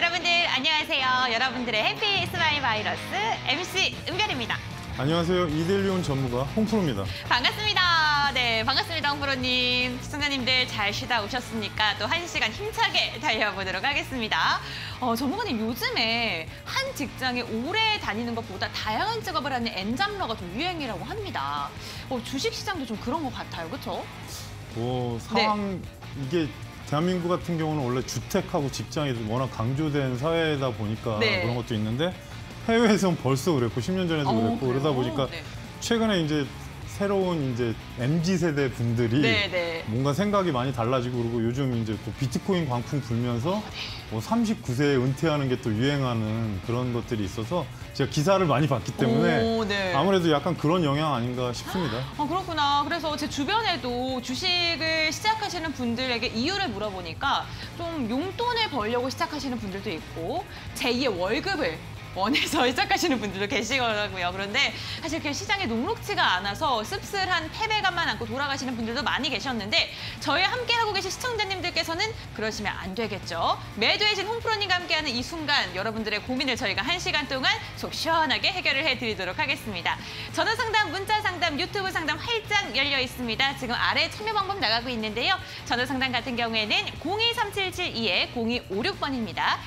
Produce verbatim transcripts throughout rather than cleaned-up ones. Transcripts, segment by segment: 여러분들 안녕하세요. 여러분들의 해피 스마일 바이러스 엠씨 은별입니다. 안녕하세요. 이들리온 전무가 홍프로입니다. 반갑습니다. 네, 반갑습니다. 홍프로님. 시청자님들 잘 쉬다 오셨습니까? 또 한 시간 힘차게 달려보도록 하겠습니다. 어, 전무가님, 요즘에 한 직장에 오래 다니는 것보다 다양한 직업을 하는 엔잡러가 좀 유행이라고 합니다. 어, 주식시장도 좀 그런 것 같아요. 그렇죠? 오, 상황, 네. 이게 대한민국 같은 경우는 원래 주택하고 직장이 워낙 강조된 사회다 보니까 네. 그런 것도 있는데 해외에서는 벌써 그랬고 십 년 전에도 오, 그랬고 그래요? 그러다 보니까 네. 최근에 이제 새로운 이제 엠지 세대 분들이 네, 네. 뭔가 생각이 많이 달라지고 그리고 요즘 이제 또 비트코인 광풍 불면서 뭐 삼십구 세에 은퇴하는 게 또 유행하는 그런 것들이 있어서 제가 기사를 많이 봤기 때문에 오, 네. 아무래도 약간 그런 영향 아닌가 싶습니다. 아, 그렇구나. 그래서 제 주변에도 주식을 시작하시는 분들에게 이유를 물어보니까 좀 용돈을 벌려고 시작하시는 분들도 있고 제이의 월급을 원해서 시작하시는 분들도 계시더라고요. 그런데 사실 그 시장에 녹록지가 않아서 씁쓸한 패배감만 안고 돌아가시는 분들도 많이 계셨는데 저희 함께하고 계신 시청자님들께서는 그러시면 안 되겠죠. 매도해신 홍프로님과 함께하는 이 순간 여러분들의 고민을 저희가 한 시간 동안 속 시원하게 해결을 해드리도록 하겠습니다. 전화상담, 문자상담, 유튜브 상담 활짝 열려 있습니다. 지금 아래 참여 방법 나가고 있는데요. 전화상담 같은 경우에는 공이 삼칠칠이 공이오육 번입니다.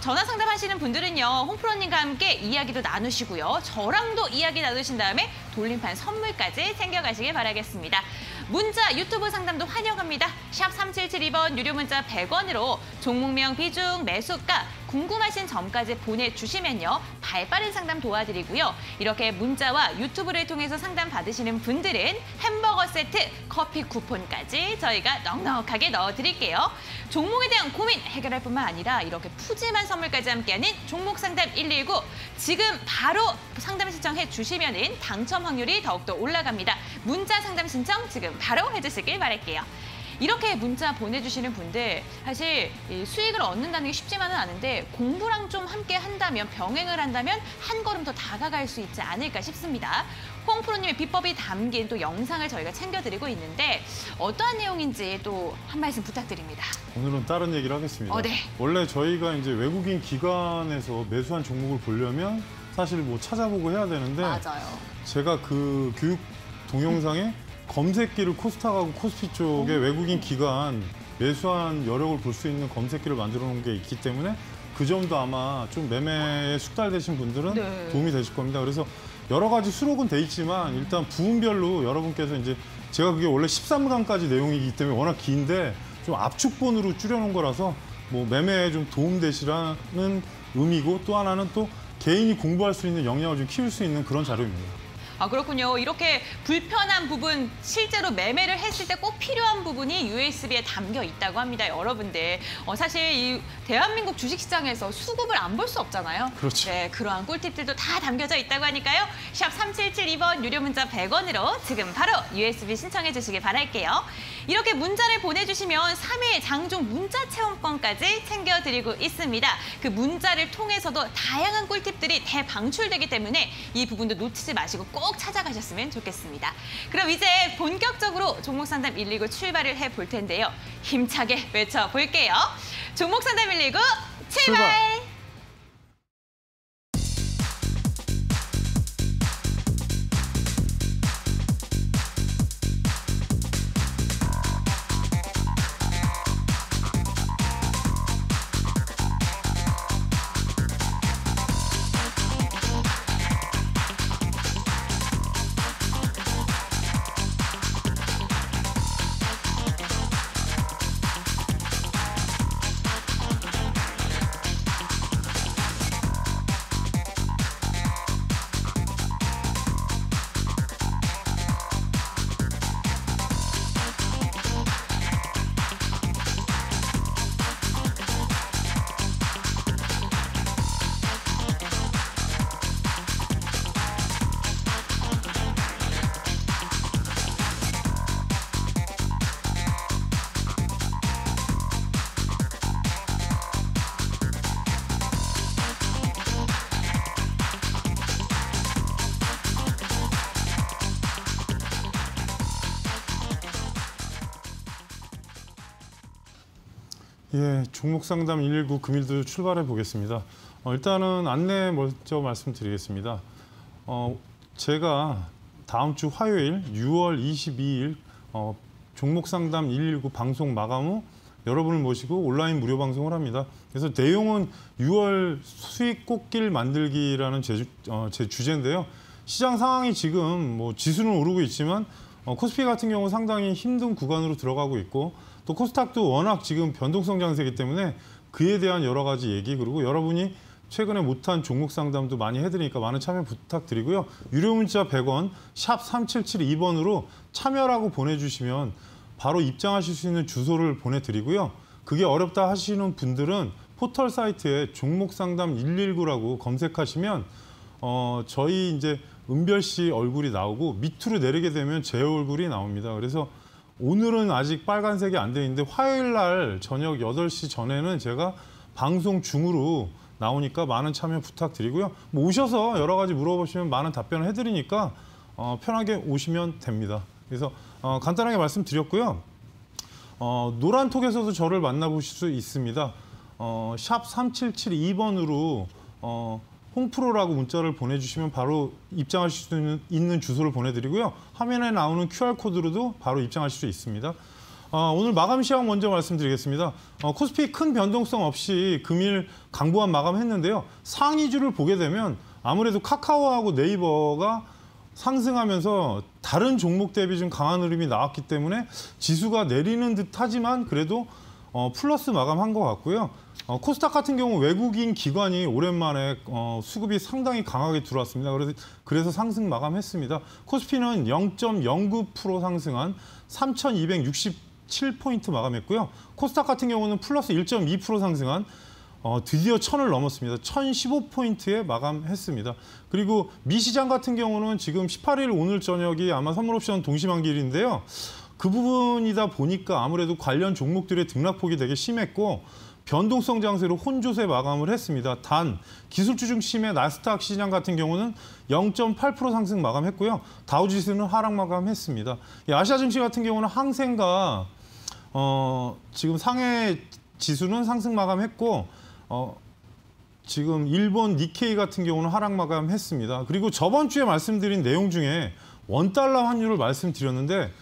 전화상담 하시는 분들은요. 홍프로님 과 함께 이야기도 나누시고요. 저랑도 이야기 나누신 다음에 돌림판 선물까지 챙겨가시길 바라겠습니다. 문자, 유튜브 상담도 환영합니다. 샵 삼칠칠이 번 유료 문자 백 원으로 종목명, 비중, 매수가, 궁금하신 점까지 보내주시면요. 발빠른 상담 도와드리고요. 이렇게 문자와 유튜브를 통해서 상담 받으시는 분들은 햄버거 세트, 커피 쿠폰까지 저희가 넉넉하게 넣어드릴게요. 종목에 대한 고민 해결할 뿐만 아니라 이렇게 푸짐한 선물까지 함께하는 종목상담 일일구. 지금 바로 상담 신청해 주시면 당첨 확률이 더욱더 올라갑니다. 문자 상담 신청 지금 바로 해주시길 바랄게요. 이렇게 문자 보내주시는 분들 사실 수익을 얻는다는 게 쉽지만은 않은데 공부랑 좀 함께 한다면 병행을 한다면 한 걸음 더 다가갈 수 있지 않을까 싶습니다. 홍프로님의 비법이 담긴 또 영상을 저희가 챙겨드리고 있는데 어떠한 내용인지 또 한 말씀 부탁드립니다. 오늘은 다른 얘기를 하겠습니다. 어, 네. 원래 저희가 이제 외국인 기관에서 매수한 종목을 보려면 사실 뭐 찾아보고 해야 되는데 맞아요. 제가 그 교육 동영상에 음. 검색기를 코스닥하고 코스피 쪽에 음. 외국인 기관 매수한 여력을 볼 수 있는 검색기를 만들어 놓은 게 있기 때문에 그 점도 아마 좀 매매에 숙달되신 분들은 네. 도움이 되실 겁니다. 그래서 여러 가지 수록은 돼 있지만 일단 부분별로 여러분께서 이제 제가 그게 원래 십삼 강까지 내용이기 때문에 워낙 긴데 좀 압축본으로 줄여놓은 거라서 뭐 매매에 좀 도움되시라는 의미고 또 하나는 또 개인이 공부할 수 있는 역량을 좀 키울 수 있는 그런 자료입니다. 아, 그렇군요. 이렇게 불편한 부분, 실제로 매매를 했을 때 꼭 필요한 부분이 유에스비에 담겨 있다고 합니다. 여러분들. 어, 사실 이 대한민국 주식시장에서 수급을 안 볼 수 없잖아요. 그렇죠. 네, 그러한 꿀팁들도 다 담겨져 있다고 하니까요. 샵 삼칠칠이 번 유료 문자 백 원으로 지금 바로 유에스비 신청해 주시길 바랄게요. 이렇게 문자를 보내주시면 삼 일 장종 문자 체험권까지 챙겨드리고 있습니다. 그 문자를 통해서도 다양한 꿀팁들이 대방출되기 때문에 이 부분도 놓치지 마시고 꼭 꼭 찾아가셨으면 좋겠습니다. 그럼 이제 본격적으로 종목상담 일일구 출발을 해볼 텐데요. 힘차게 외쳐볼게요. 종목상담 일일구 출발! 출발. 예, 종목상담 일일구 금일도 출발해 보겠습니다. 어, 일단은 안내 먼저 말씀드리겠습니다. 어, 제가 다음 주 화요일 유월 이십이일 어, 종목상담 일일구 방송 마감 후 여러분을 모시고 온라인 무료 방송을 합니다. 그래서 내용은 유월 수익 꽃길 만들기라는 제, 어, 제 주제인데요. 시장 상황이 지금 뭐 지수는 오르고 있지만 어, 코스피 같은 경우 상당히 힘든 구간으로 들어가고 있고 또 코스닥도 워낙 지금 변동성 장세이기 때문에 그에 대한 여러 가지 얘기 그리고 여러분이 최근에 못한 종목 상담도 많이 해드리니까 많은 참여 부탁드리고요. 유료 문자 백 원, 샵 삼칠칠이 번으로 참여라고 보내주시면 바로 입장하실 수 있는 주소를 보내드리고요. 그게 어렵다 하시는 분들은 포털 사이트에 종목상담 일일구라고 검색하시면 어, 저희 이제 은별 씨 얼굴이 나오고 밑으로 내리게 되면 제 얼굴이 나옵니다. 그래서 오늘은 아직 빨간색이 안 돼 있는데 화요일 날 저녁 여덟 시 전에는 제가 방송 중으로 나오니까 많은 참여 부탁드리고요. 뭐 오셔서 여러 가지 물어보시면 많은 답변을 해드리니까 어, 편하게 오시면 됩니다. 그래서 어, 간단하게 말씀드렸고요. 어, 노란톡에서도 저를 만나보실 수 있습니다. 어, 샵 삼칠칠이 번으로 어, 홍프로라고 문자를 보내주시면 바로 입장하실 수 있는, 있는 주소를 보내드리고요. 화면에 나오는 큐알코드로도 바로 입장하실 수 있습니다. 어, 오늘 마감 시황 먼저 말씀드리겠습니다. 어, 코스피 큰 변동성 없이 금일 강보한 마감했는데요. 상위주를 보게 되면 아무래도 카카오하고 네이버가 상승하면서 다른 종목 대비 좀 강한 흐름이 나왔기 때문에 지수가 내리는 듯하지만 그래도 어, 플러스 마감한 것 같고요. 어, 코스닥 같은 경우 외국인 기관이 오랜만에 어, 수급이 상당히 강하게 들어왔습니다. 그래서, 그래서 상승 마감했습니다. 코스피는 영 점 영구 퍼센트 상승한 삼천이백육십칠 포인트 마감했고요. 코스닥 같은 경우는 플러스 일 점 이 퍼센트 상승한 어, 드디어 천을 넘었습니다. 천십오 포인트에 마감했습니다. 그리고 미시장 같은 경우는 지금 십팔일 오늘 저녁이 아마 선물옵션 동시만기일인데요. 그 부분이다 보니까 아무래도 관련 종목들의 등락폭이 되게 심했고 변동성 장세로 혼조세 마감을 했습니다. 단, 기술주 중심의 나스닥 시장 같은 경우는 영 점 팔 퍼센트 상승 마감했고요. 다우지수는 하락 마감했습니다. 아시아 증시 같은 경우는 항생과 어, 지금 상해 지수는 상승 마감했고 어, 지금 일본 니케이 같은 경우는 하락 마감했습니다. 그리고 저번 주에 말씀드린 내용 중에 원달러 환율을 말씀드렸는데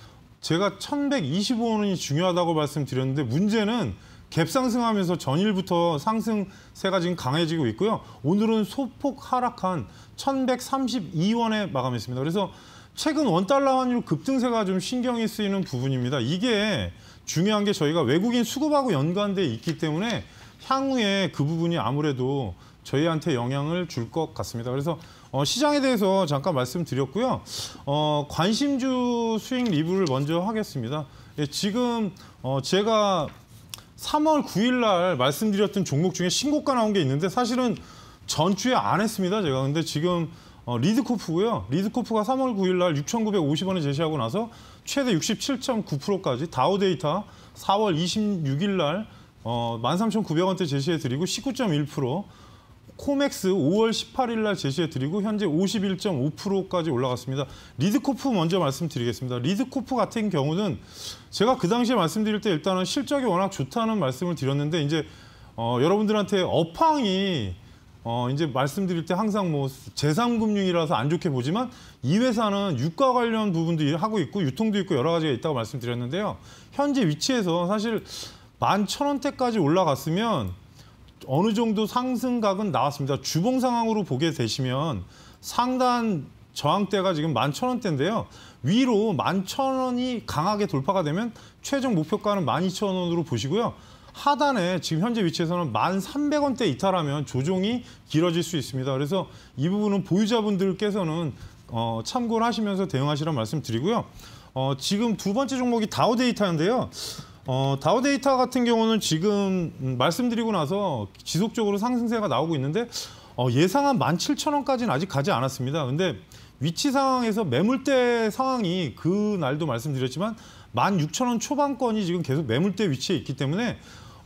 제가 천백이십오 원이 중요하다고 말씀드렸는데 문제는 갭상승하면서 전일부터 상승세가 지금 강해지고 있고요. 오늘은 소폭 하락한 천백삼십이 원에 마감했습니다. 그래서 최근 원달러 환율 급등세가 좀 신경이 쓰이는 부분입니다. 이게 중요한 게 저희가 외국인 수급하고 연관돼 있기 때문에 향후에 그 부분이 아무래도 저희한테 영향을 줄 것 같습니다. 그래서 어, 시장에 대해서 잠깐 말씀드렸고요. 어, 관심주 수익 리뷰를 먼저 하겠습니다. 예, 지금 어, 제가 삼월 구일 날 말씀드렸던 종목 중에 신고가 나온 게 있는데 사실은 전주에 안 했습니다. 제가 근데 지금 어, 리드코프고요. 리드코프가 삼월 구일 날 육천구백오십 원에 제시하고 나서 최대 육십칠 점 구 퍼센트까지 다우데이타 사월 이십육일 날 어, 만 삼천구백 원대 제시해드리고 십구 점 일 퍼센트 코맥스 오월 십팔일 날 제시해드리고 현재 오십일 점 오 퍼센트까지 올라갔습니다. 리드코프 먼저 말씀드리겠습니다. 리드코프 같은 경우는 제가 그 당시에 말씀드릴 때 일단은 실적이 워낙 좋다는 말씀을 드렸는데 이제 어, 여러분들한테 업황이 어, 이제 말씀드릴 때 항상 뭐 제삼금융이라서 안 좋게 보지만 이 회사는 유가 관련 부분도 하고 있고 유통도 있고 여러 가지가 있다고 말씀드렸는데요. 현재 위치에서 사실 만 천 원대까지 올라갔으면 어느 정도 상승각은 나왔습니다. 주봉 상황으로 보게 되시면 상단 저항대가 지금 만 천 원대인데요. 위로 만 천 원이 강하게 돌파가 되면 최종 목표가는 만 이천 원으로 보시고요. 하단에 지금 현재 위치에서는 만 삼백 원대 이탈하면 조종이 길어질 수 있습니다. 그래서 이 부분은 보유자분들께서는 어, 참고를 하시면서 대응하시란 말씀 드리고요. 어, 지금 두 번째 종목이 다우데이타인데요. 어, 다우데이타 같은 경우는 지금 말씀드리고 나서 지속적으로 상승세가 나오고 있는데 어, 예상한 만 칠천 원까지는 아직 가지 않았습니다. 근데 위치 상황에서 매물대 상황이 그날도 말씀드렸지만 만 육천 원 초반권이 지금 계속 매물대 위치에 있기 때문에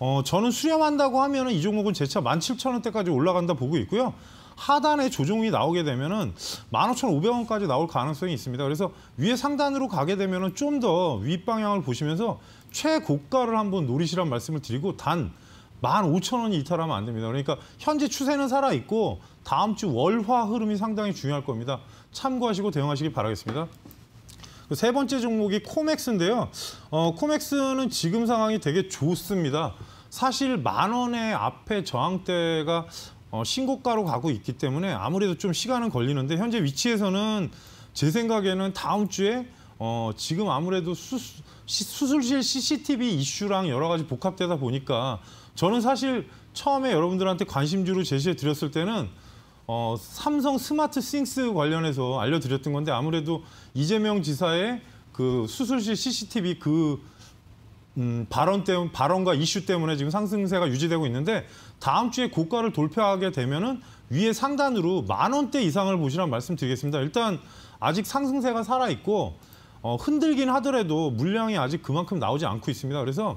어, 저는 수렴한다고 하면 이 종목은 재차 만 칠천 원대까지 올라간다 보고 있고요. 하단에 조정이 나오게 되면은 만 오천 오백 원까지 나올 가능성이 있습니다. 그래서 위에 상단으로 가게 되면은 좀 더 윗방향을 보시면서 최고가를 한번 노리시란 말씀을 드리고 단 만 오천 원이 이탈하면 안 됩니다. 그러니까 현재 추세는 살아있고 다음 주 월화 흐름이 상당히 중요할 겁니다. 참고하시고 대응하시길 바라겠습니다. 세 번째 종목이 코맥스인데요. 어, 코맥스는 지금 상황이 되게 좋습니다. 사실 만 원의 앞에 저항대가 어, 신고가로 가고 있기 때문에 아무래도 좀 시간은 걸리는데 현재 위치에서는 제 생각에는 다음 주에 어, 지금 아무래도 수수, 시, 수술실 씨씨티비 이슈랑 여러 가지 복합되다 보니까 저는 사실 처음에 여러분들한테 관심주로 제시해 드렸을 때는 어, 삼성 스마트 싱스 관련해서 알려드렸던 건데 아무래도 이재명 지사의 그 수술실 씨씨티비 그 음, 발언 때문에, 발언과 이슈 때문에 지금 상승세가 유지되고 있는데 다음 주에 고가를 돌파하게 되면은 위에 상단으로 만 원대 이상을 보시란 말씀드리겠습니다. 일단 아직 상승세가 살아있고 어, 흔들긴 하더라도 물량이 아직 그만큼 나오지 않고 있습니다. 그래서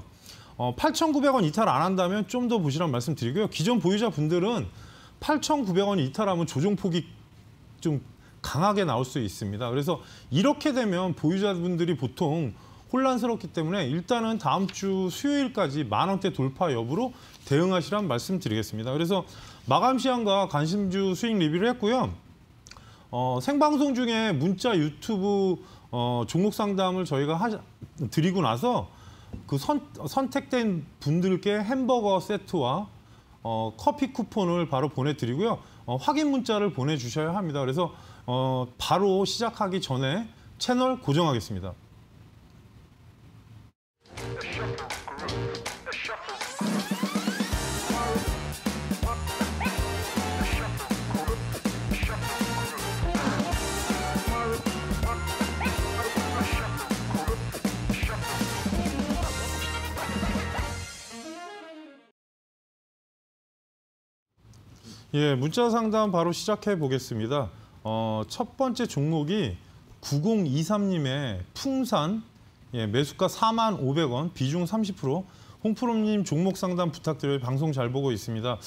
어, 팔천구백 원 이탈 안 한다면 좀 더 보시란 말씀드리고요. 기존 보유자분들은 팔천구백 원 이탈하면 조정폭이 좀 강하게 나올 수 있습니다. 그래서 이렇게 되면 보유자분들이 보통 혼란스럽기 때문에 일단은 다음 주 수요일까지 만 원대 돌파 여부로 대응하시란 말씀드리겠습니다. 그래서 마감 시간과 관심주 수익 리뷰를 했고요. 어, 생방송 중에 문자, 유튜브 어, 종목 상담을 저희가 하, 드리고 나서 그 선, 선택된 분들께 햄버거 세트와 어, 커피 쿠폰을 바로 보내드리고요. 어, 확인 문자를 보내주셔야 합니다. 그래서 어, 바로 시작하기 전에 채널 고정하겠습니다. 예, 문자 상담 바로 시작해 보겠습니다. 어, 첫 번째 종목이 구공이삼 님의 풍산, 예, 매수가 사만 오백 원, 비중 삼십 퍼센트. 홍프로님 종목 상담 부탁드려요. 방송 잘 보고 있습니다.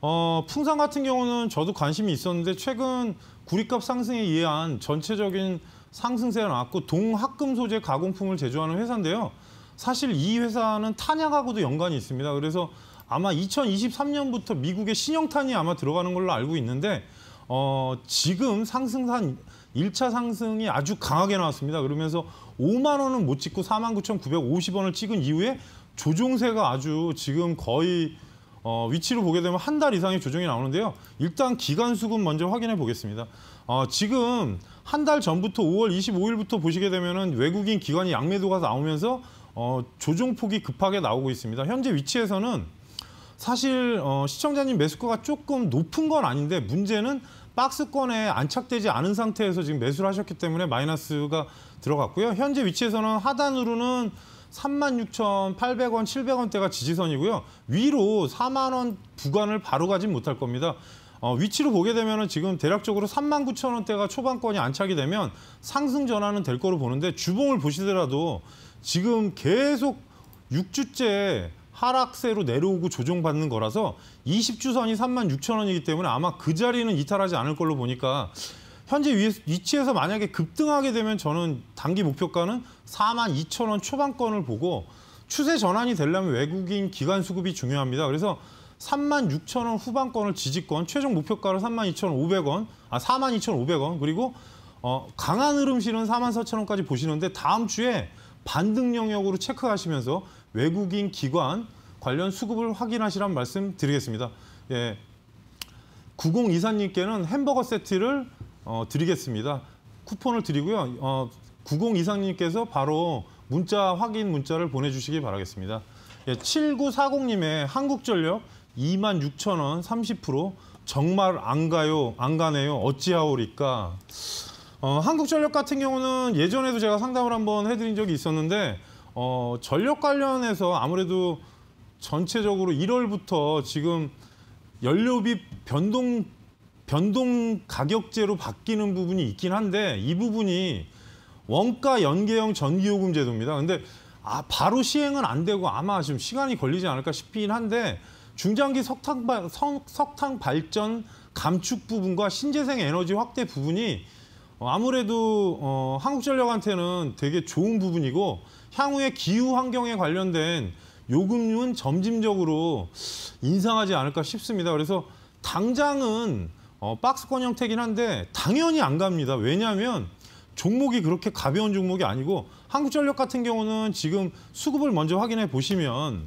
어, 풍산 같은 경우는 저도 관심이 있었는데 최근 구리값 상승에 의한 전체적인 상승세가 나왔고 동합금 소재 가공품을 제조하는 회사인데요. 사실 이 회사는 탄약하고도 연관이 있습니다. 그래서 아마 이천이십삼 년부터 미국의 신형탄이 아마 들어가는 걸로 알고 있는데 어, 지금 상승한 일 차 상승이 아주 강하게 나왔습니다. 그러면서 오만 원은 못 찍고 사만 구천구백오십 원을 찍은 이후에 조종세가 아주 지금 거의 어, 위치로 보게 되면 한 달 이상의 조정이 나오는데요. 일단 기간 수급 먼저 확인해 보겠습니다. 어, 지금 한 달 전부터 오월 이십오일부터 보시게 되면은 외국인 기관이 양매도가 나오면서 어, 조종폭이 급하게 나오고 있습니다. 현재 위치에서는 사실 어, 시청자님 매수가가 조금 높은 건 아닌데 문제는 박스권에 안착되지 않은 상태에서 지금 매수를 하셨기 때문에 마이너스가 들어갔고요. 현재 위치에서는 하단으로는 삼만 육천팔백 원, 칠백 원대가 지지선이고요. 위로 사만 원 부근을 바로 가진 못할 겁니다. 어, 위치로 보게 되면 지금 대략적으로 삼만 구천 원대가 초반권이 안착이 되면 상승 전환은 될 거로 보는데 주봉을 보시더라도 지금 계속 육 주째 하락세로 내려오고 조정받는 거라서 이십 주선이 삼만 육천 원이기 때문에 아마 그 자리는 이탈하지 않을 걸로 보니까 현재 위치에서 만약에 급등하게 되면 저는 단기 목표가는 사만 이천 원 초반권을 보고 추세 전환이 되려면 외국인 기관 수급이 중요합니다. 그래서 삼만 육천 원 후반권을 지지권, 최종 목표가를 삼만 이천오백 원, 아 사만 이천오백 원 그리고 어, 강한 흐름실은 사만 사천 원까지 보시는데 다음 주에 반등 영역으로 체크하시면서 외국인 기관 관련 수급을 확인하시란 말씀 드리겠습니다. 예, 구공이사 님께는 햄버거 세트를 어, 드리겠습니다. 쿠폰을 드리고요. 어, 구공이사 님께서 바로 문자 확인 문자를 보내주시기 바라겠습니다. 예, 칠구사공 님의 한국전력 이만 육천 원 삼십 퍼센트 정말 안 가요, 안 가네요. 어찌하오리까. 어, 한국전력 같은 경우는 예전에도 제가 상담을 한번 해드린 적이 있었는데 어, 전력 관련해서 아무래도 전체적으로 일월부터 지금 연료비 변동, 변동 가격제로 바뀌는 부분이 있긴 한데 이 부분이 원가 연계형 전기요금 제도입니다. 근데 아, 바로 시행은 안 되고 아마 지금 시간이 걸리지 않을까 싶긴 한데 중장기 석탄, 석탄 발전 감축 부분과 신재생 에너지 확대 부분이 아무래도 어, 한국전력한테는 되게 좋은 부분이고 향후에 기후 환경에 관련된 요금은 점진적으로 인상하지 않을까 싶습니다. 그래서 당장은 어, 박스권 형태긴 한데 당연히 안 갑니다. 왜냐하면 종목이 그렇게 가벼운 종목이 아니고 한국전력 같은 경우는 지금 수급을 먼저 확인해 보시면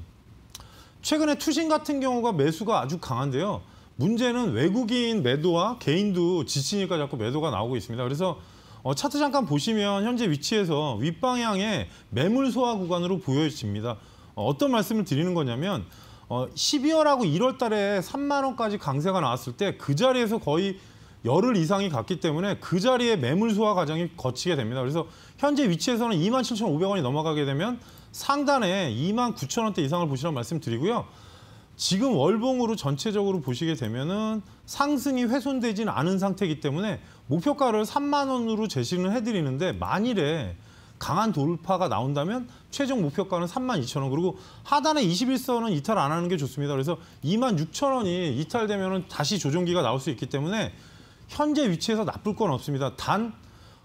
최근에 투신 같은 경우가 매수가 아주 강한데요. 문제는 외국인 매도와 개인도 지치니까 자꾸 매도가 나오고 있습니다. 그래서 어, 차트 잠깐 보시면 현재 위치에서 윗방향의 매물 소화 구간으로 보여집니다. 어, 어떤 말씀을 드리는 거냐면 어, 십이월하고 일월 달에 삼만 원까지 강세가 나왔을 때 그 자리에서 거의 열흘 이상이 갔기 때문에 그 자리에 매물 소화 과정이 거치게 됩니다. 그래서 현재 위치에서는 이만 칠천오백 원이 넘어가게 되면 상단에 이만 구천 원대 이상을 보시라는 말씀 드리고요. 지금 월봉으로 전체적으로 보시게 되면은 상승이 훼손되지는 않은 상태이기 때문에 목표가를 삼만 원으로 제시는 해드리는데 만일에 강한 돌파가 나온다면 최종 목표가는 삼만 이천 원. 그리고 하단의 이십일선은 이탈 안 하는 게 좋습니다. 그래서 이만 육천 원이 이탈되면은 다시 조정기가 나올 수 있기 때문에 현재 위치에서 나쁠 건 없습니다. 단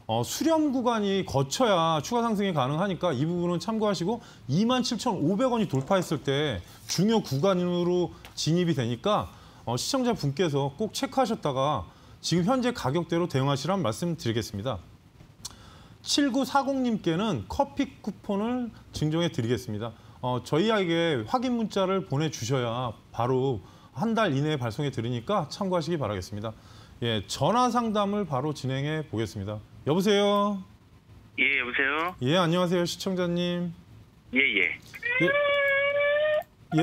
어, 수렴 구간이 거쳐야 추가 상승이 가능하니까 이 부분은 참고하시고 이만 칠천오백 원이 돌파했을 때 중요 구간으로 진입이 되니까 어, 시청자분께서 꼭 체크하셨다가 지금 현재 가격대로 대응하시란 말씀드리겠습니다. 칠구사공님께는 커피 쿠폰을 증정해 드리겠습니다. 어, 저희에게 확인 문자를 보내주셔야 바로 한 달 이내에 발송해 드리니까 참고하시기 바라겠습니다. 예, 전화 상담을 바로 진행해 보겠습니다. 여보세요? 예, 여보세요? 예, 안녕하세요, 시청자님. 예, 예.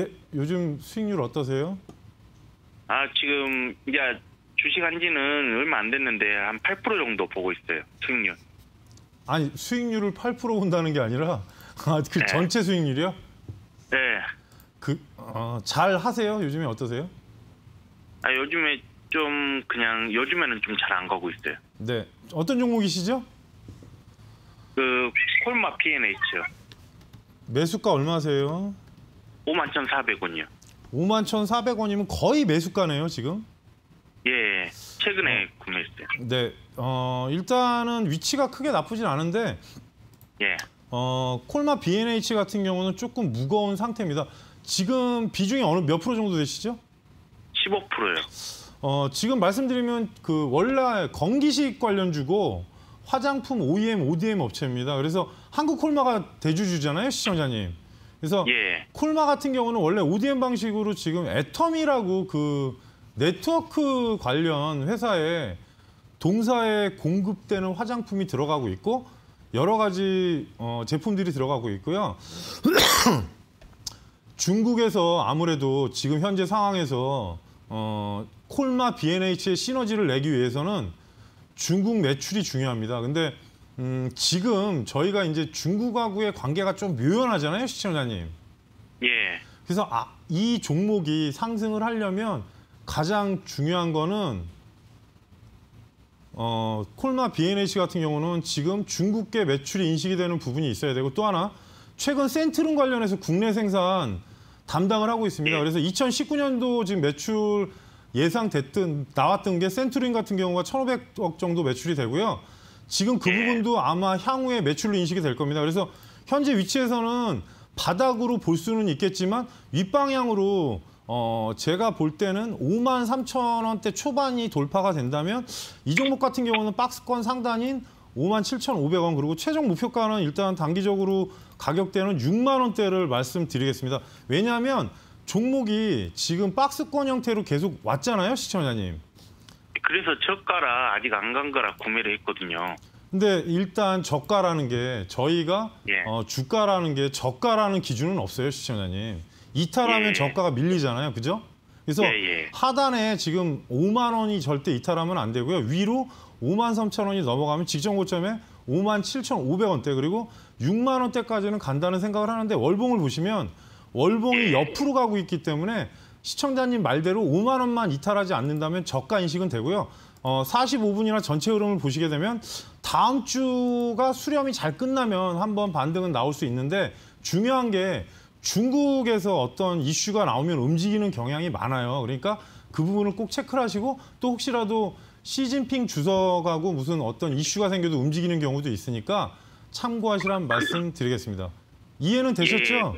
예, 예, 요즘 수익률 어떠세요? 아, 지금 이제 주식한 지는 얼마 안 됐는데 한 팔 퍼센트 정도 보고 있어요, 수익률. 아니, 수익률을 팔 퍼센트 본다는 게 아니라 아, 그 네. 전체 수익률이요? 네. 그, 어, 잘 하세요? 요즘에 어떠세요? 아, 요즘에 좀 그냥 요즘에는 좀 잘 안 가고 있어요. 네. 어떤 종목이시죠? 그 콜마 비엔에이치요. 매수가 얼마세요? 오만 천사백 원이요. 오만 천사백 원이면 거의 매수가네요, 지금? 예, 최근에 어, 구매했어요. 네. 어, 일단은 위치가 크게 나쁘진 않은데 예. 어, 콜마 비엔에이치 같은 경우는 조금 무거운 상태입니다. 지금 비중이 어느 몇 프로 정도 되시죠? 십오 퍼센트요. 어, 지금 말씀드리면 그 원래 건기식 관련주고 화장품 오이엠, 오디엠 업체입니다. 그래서 한국 콜마가 대주주잖아요, 시청자님. 그래서 예. 콜마 같은 경우는 원래 오디엠 방식으로 지금 애텀이라고 그 네트워크 관련 회사에 동사에 공급되는 화장품이 들어가고 있고 여러 가지 어, 제품들이 들어가고 있고요. 중국에서 아무래도 지금 현재 상황에서 어, 콜마 비엔에이치의 시너지를 내기 위해서는 중국 매출이 중요합니다. 근데 음, 지금 저희가 이제 중국하고의 관계가 좀 묘연하잖아요, 시청자님. 예. 그래서 아, 이 종목이 상승을 하려면 가장 중요한 거는 어, 콜마 비엔에이치 같은 경우는 지금 중국계 매출이 인식이 되는 부분이 있어야 되고 또 하나 최근 센트룸 관련해서 국내 생산 담당을 하고 있습니다. 예. 그래서 이천십구 년도 지금 매출 예상됐든 나왔던 게 센트룸 같은 경우가 천오백억 정도 매출이 되고요. 지금 그 예. 부분도 아마 향후에 매출로 인식이 될 겁니다. 그래서 현재 위치에서는 바닥으로 볼 수는 있겠지만 윗방향으로 어 제가 볼 때는 오만 삼천 원대 초반이 돌파가 된다면 이 종목 같은 경우는 박스권 상단인 오만 칠천오백 원 그리고 최종 목표가는 일단 단기적으로 가격대는 육만 원대를 말씀드리겠습니다. 왜냐하면 종목이 지금 박스권 형태로 계속 왔잖아요, 시청자님. 그래서 저가라 아직 안 간 거라 구매를 했거든요. 근데 일단 저가라는 게 저희가 예. 어, 주가라는 게 저가라는 기준은 없어요, 시청자님. 이탈하면 예. 저가가 밀리잖아요, 그죠? 그래서 예, 예. 하단에 지금 오만 원이 절대 이탈하면 안 되고요. 위로 오만 삼천 원이 넘어가면 직전 고점에 오만 칠천오백 원대 그리고 육만 원대까지는 간다는 생각을 하는데 월봉을 보시면 월봉이 옆으로 가고 있기 때문에 시청자님 말대로 오만 원만 이탈하지 않는다면 저가 인식은 되고요. 어, 사십오 분이나 전체 흐름을 보시게 되면 다음 주가 수렴이 잘 끝나면 한번 반등은 나올 수 있는데 중요한 게 중국에서 어떤 이슈가 나오면 움직이는 경향이 많아요. 그러니까 그 부분을 꼭 체크를 하시고 또 혹시라도 시진핑 주석하고 무슨 어떤 이슈가 생겨도 움직이는 경우도 있으니까 참고하시란 말씀 드리겠습니다. 이해는 되셨죠?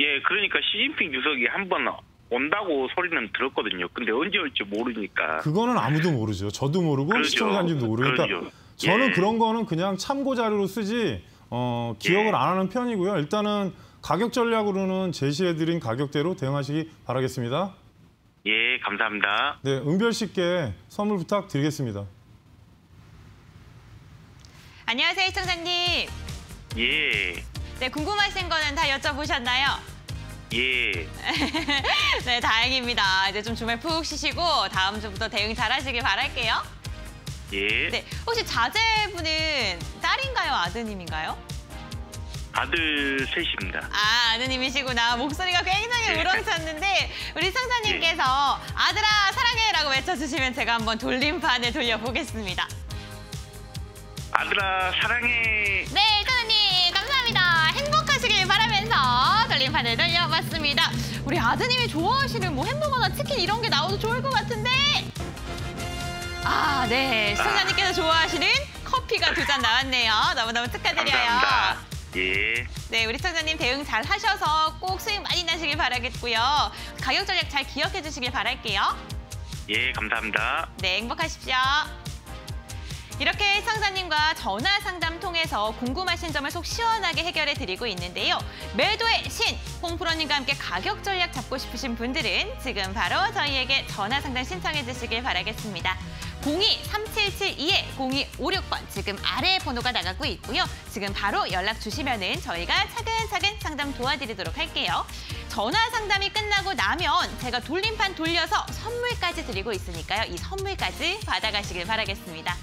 예, 예, 그러니까 시진핑 주석이 한번 온다고 소리는 들었거든요. 근데 언제 올지 모르니까. 그거는 아무도 모르죠. 저도 모르고 그렇죠. 시청자님도 모르니까. 그러니까 그렇죠. 저는 예. 그런 거는 그냥 참고 자료로 쓰지 어, 기억을 예. 안 하는 편이고요. 일단은 가격 전략으로는 제시해드린 가격대로 대응하시기 바라겠습니다. 예, 감사합니다. 네, 은별 씨께 선물 부탁드리겠습니다. 안녕하세요, 시청자님. 예. 네, 궁금하신 거는 다 여쭤보셨나요? 예. 네, 다행입니다. 이제 좀 주말 푹 쉬시고 다음 주부터 대응 잘하시길 바랄게요. 예. 네, 혹시 자제분은 딸인가요, 아드님인가요? 아들 셋입니다. 아, 아드님이시구나. 목소리가 굉장히 예. 우렁찼는데 우리 시청자님께서 예. 아들아 사랑해라고 외쳐주시면 제가 한번 돌림판을 돌려보겠습니다. 아들아 사랑해. 네, 시청자님 감사합니다. 행복하시길 바라면서 돌림판을 돌려봤습니다. 우리 아드님이 좋아하시는 뭐 햄버거나 치킨 이런 게 나와도 좋을 것 같은데. 아, 네. 시청자님께서 아. 좋아하시는 커피가 두 잔 나왔네요. 너무너무 축하드려요. 감사합니다. 예. 네, 우리 시청자님 대응 잘 하셔서 꼭 수익 많이 나시길 바라겠고요. 가격 전략 잘 기억해 주시길 바랄게요. 예, 감사합니다. 네, 행복하십시오. 이렇게 시청자님과 전화 상담 통해서 궁금하신 점을 속 시원하게 해결해 드리고 있는데요. 매도의 신, 홍프로님과 함께 가격 전략 잡고 싶으신 분들은 지금 바로 저희에게 전화 상담 신청해 주시길 바라겠습니다. 공이 삼칠칠이 공이오육 번 지금 아래 번호가 나가고 있고요. 지금 바로 연락 주시면은 저희가 차근차근 상담 도와드리도록 할게요. 전화 상담이 끝나고 나면 제가 돌림판 돌려서 선물까지 드리고 있으니까요. 이 선물까지 받아가시길 바라겠습니다.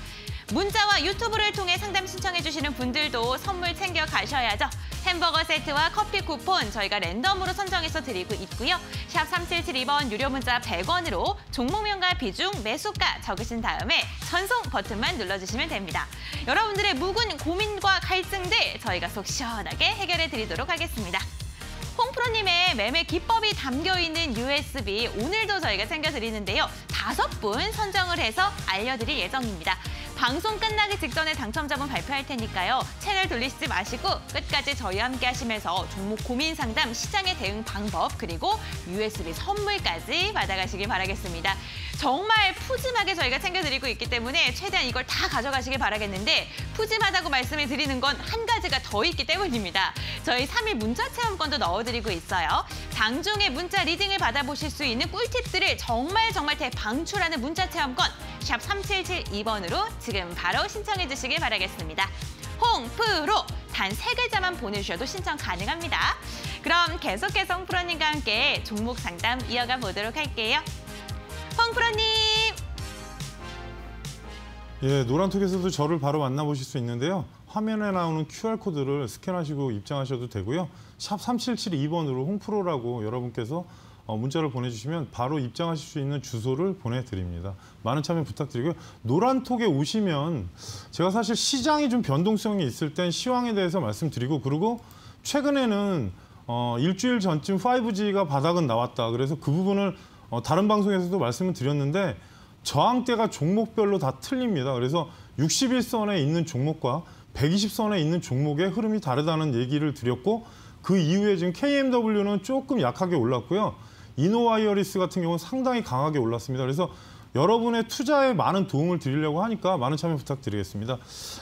문자와 유튜브를 통해 상담 신청해주시는 분들도 선물 챙겨가셔야죠. 햄버거 세트와 커피 쿠폰 저희가 랜덤으로 선정해서 드리고 있고요. 샵 삼칠칠이 번 유료 문자 백 원으로 종목명과 비중, 매수가 적으신 다음에 전송 버튼만 눌러주시면 됩니다. 여러분들의 묵은 고민과 갈등들 저희가 속 시원하게 해결해드리도록 하겠습니다. 홍프로님의 매매 기법이 담겨있는 유에스비 오늘도 저희가 챙겨드리는데요. 다섯 분 선정을 해서 알려드릴 예정입니다. 방송 끝나기 직전에 당첨자분 발표할 테니까요. 채널 돌리시지 마시고 끝까지 저희와 함께 하시면서 종목 고민 상담, 시장의 대응 방법, 그리고 유에스비 선물까지 받아가시길 바라겠습니다. 정말 푸짐하게 저희가 챙겨드리고 있기 때문에 최대한 이걸 다 가져가시길 바라겠는데 푸짐하다고 말씀을 드리는 건 한 가지가 더 있기 때문입니다. 저희 삼 일 문자 체험권도 넣어드리고 있어요. 당중에 문자 리딩을 받아보실 수 있는 꿀팁들을 정말 정말 대방출하는 문자 체험권 샵 삼칠칠이 번으로 지금 바로 신청해 주시길 바라겠습니다. 홍프로 단 세 글자만 보내주셔도 신청 가능합니다. 그럼 계속해서 홍프로님과 함께 종목 상담 이어가 보도록 할게요. 홍프로님. 예, 노란톡에서도 저를 바로 만나보실 수 있는데요. 화면에 나오는 큐알코드를 스캔하시고 입장하셔도 되고요. 샵 삼칠칠이 번으로 홍프로라고 여러분께서 문자를 보내주시면 바로 입장하실 수 있는 주소를 보내드립니다. 많은 참여 부탁드리고요. 노란톡에 오시면 제가 사실 시장이 좀 변동성이 있을 땐 시황에 대해서 말씀드리고 그리고 최근에는 어, 일주일 전쯤 파이브지가 바닥은 나왔다. 그래서 그 부분을 어, 다른 방송에서도 말씀을 드렸는데 저항대가 종목별로 다 틀립니다. 그래서 육십일 선에 있는 종목과 백이십 선에 있는 종목의 흐름이 다르다는 얘기를 드렸고 그 이후에 지금 케이엠더블유는 조금 약하게 올랐고요. 이노와이어리스 같은 경우는 상당히 강하게 올랐습니다. 그래서 여러분의 투자에 많은 도움을 드리려고 하니까 많은 참여 부탁드리겠습니다.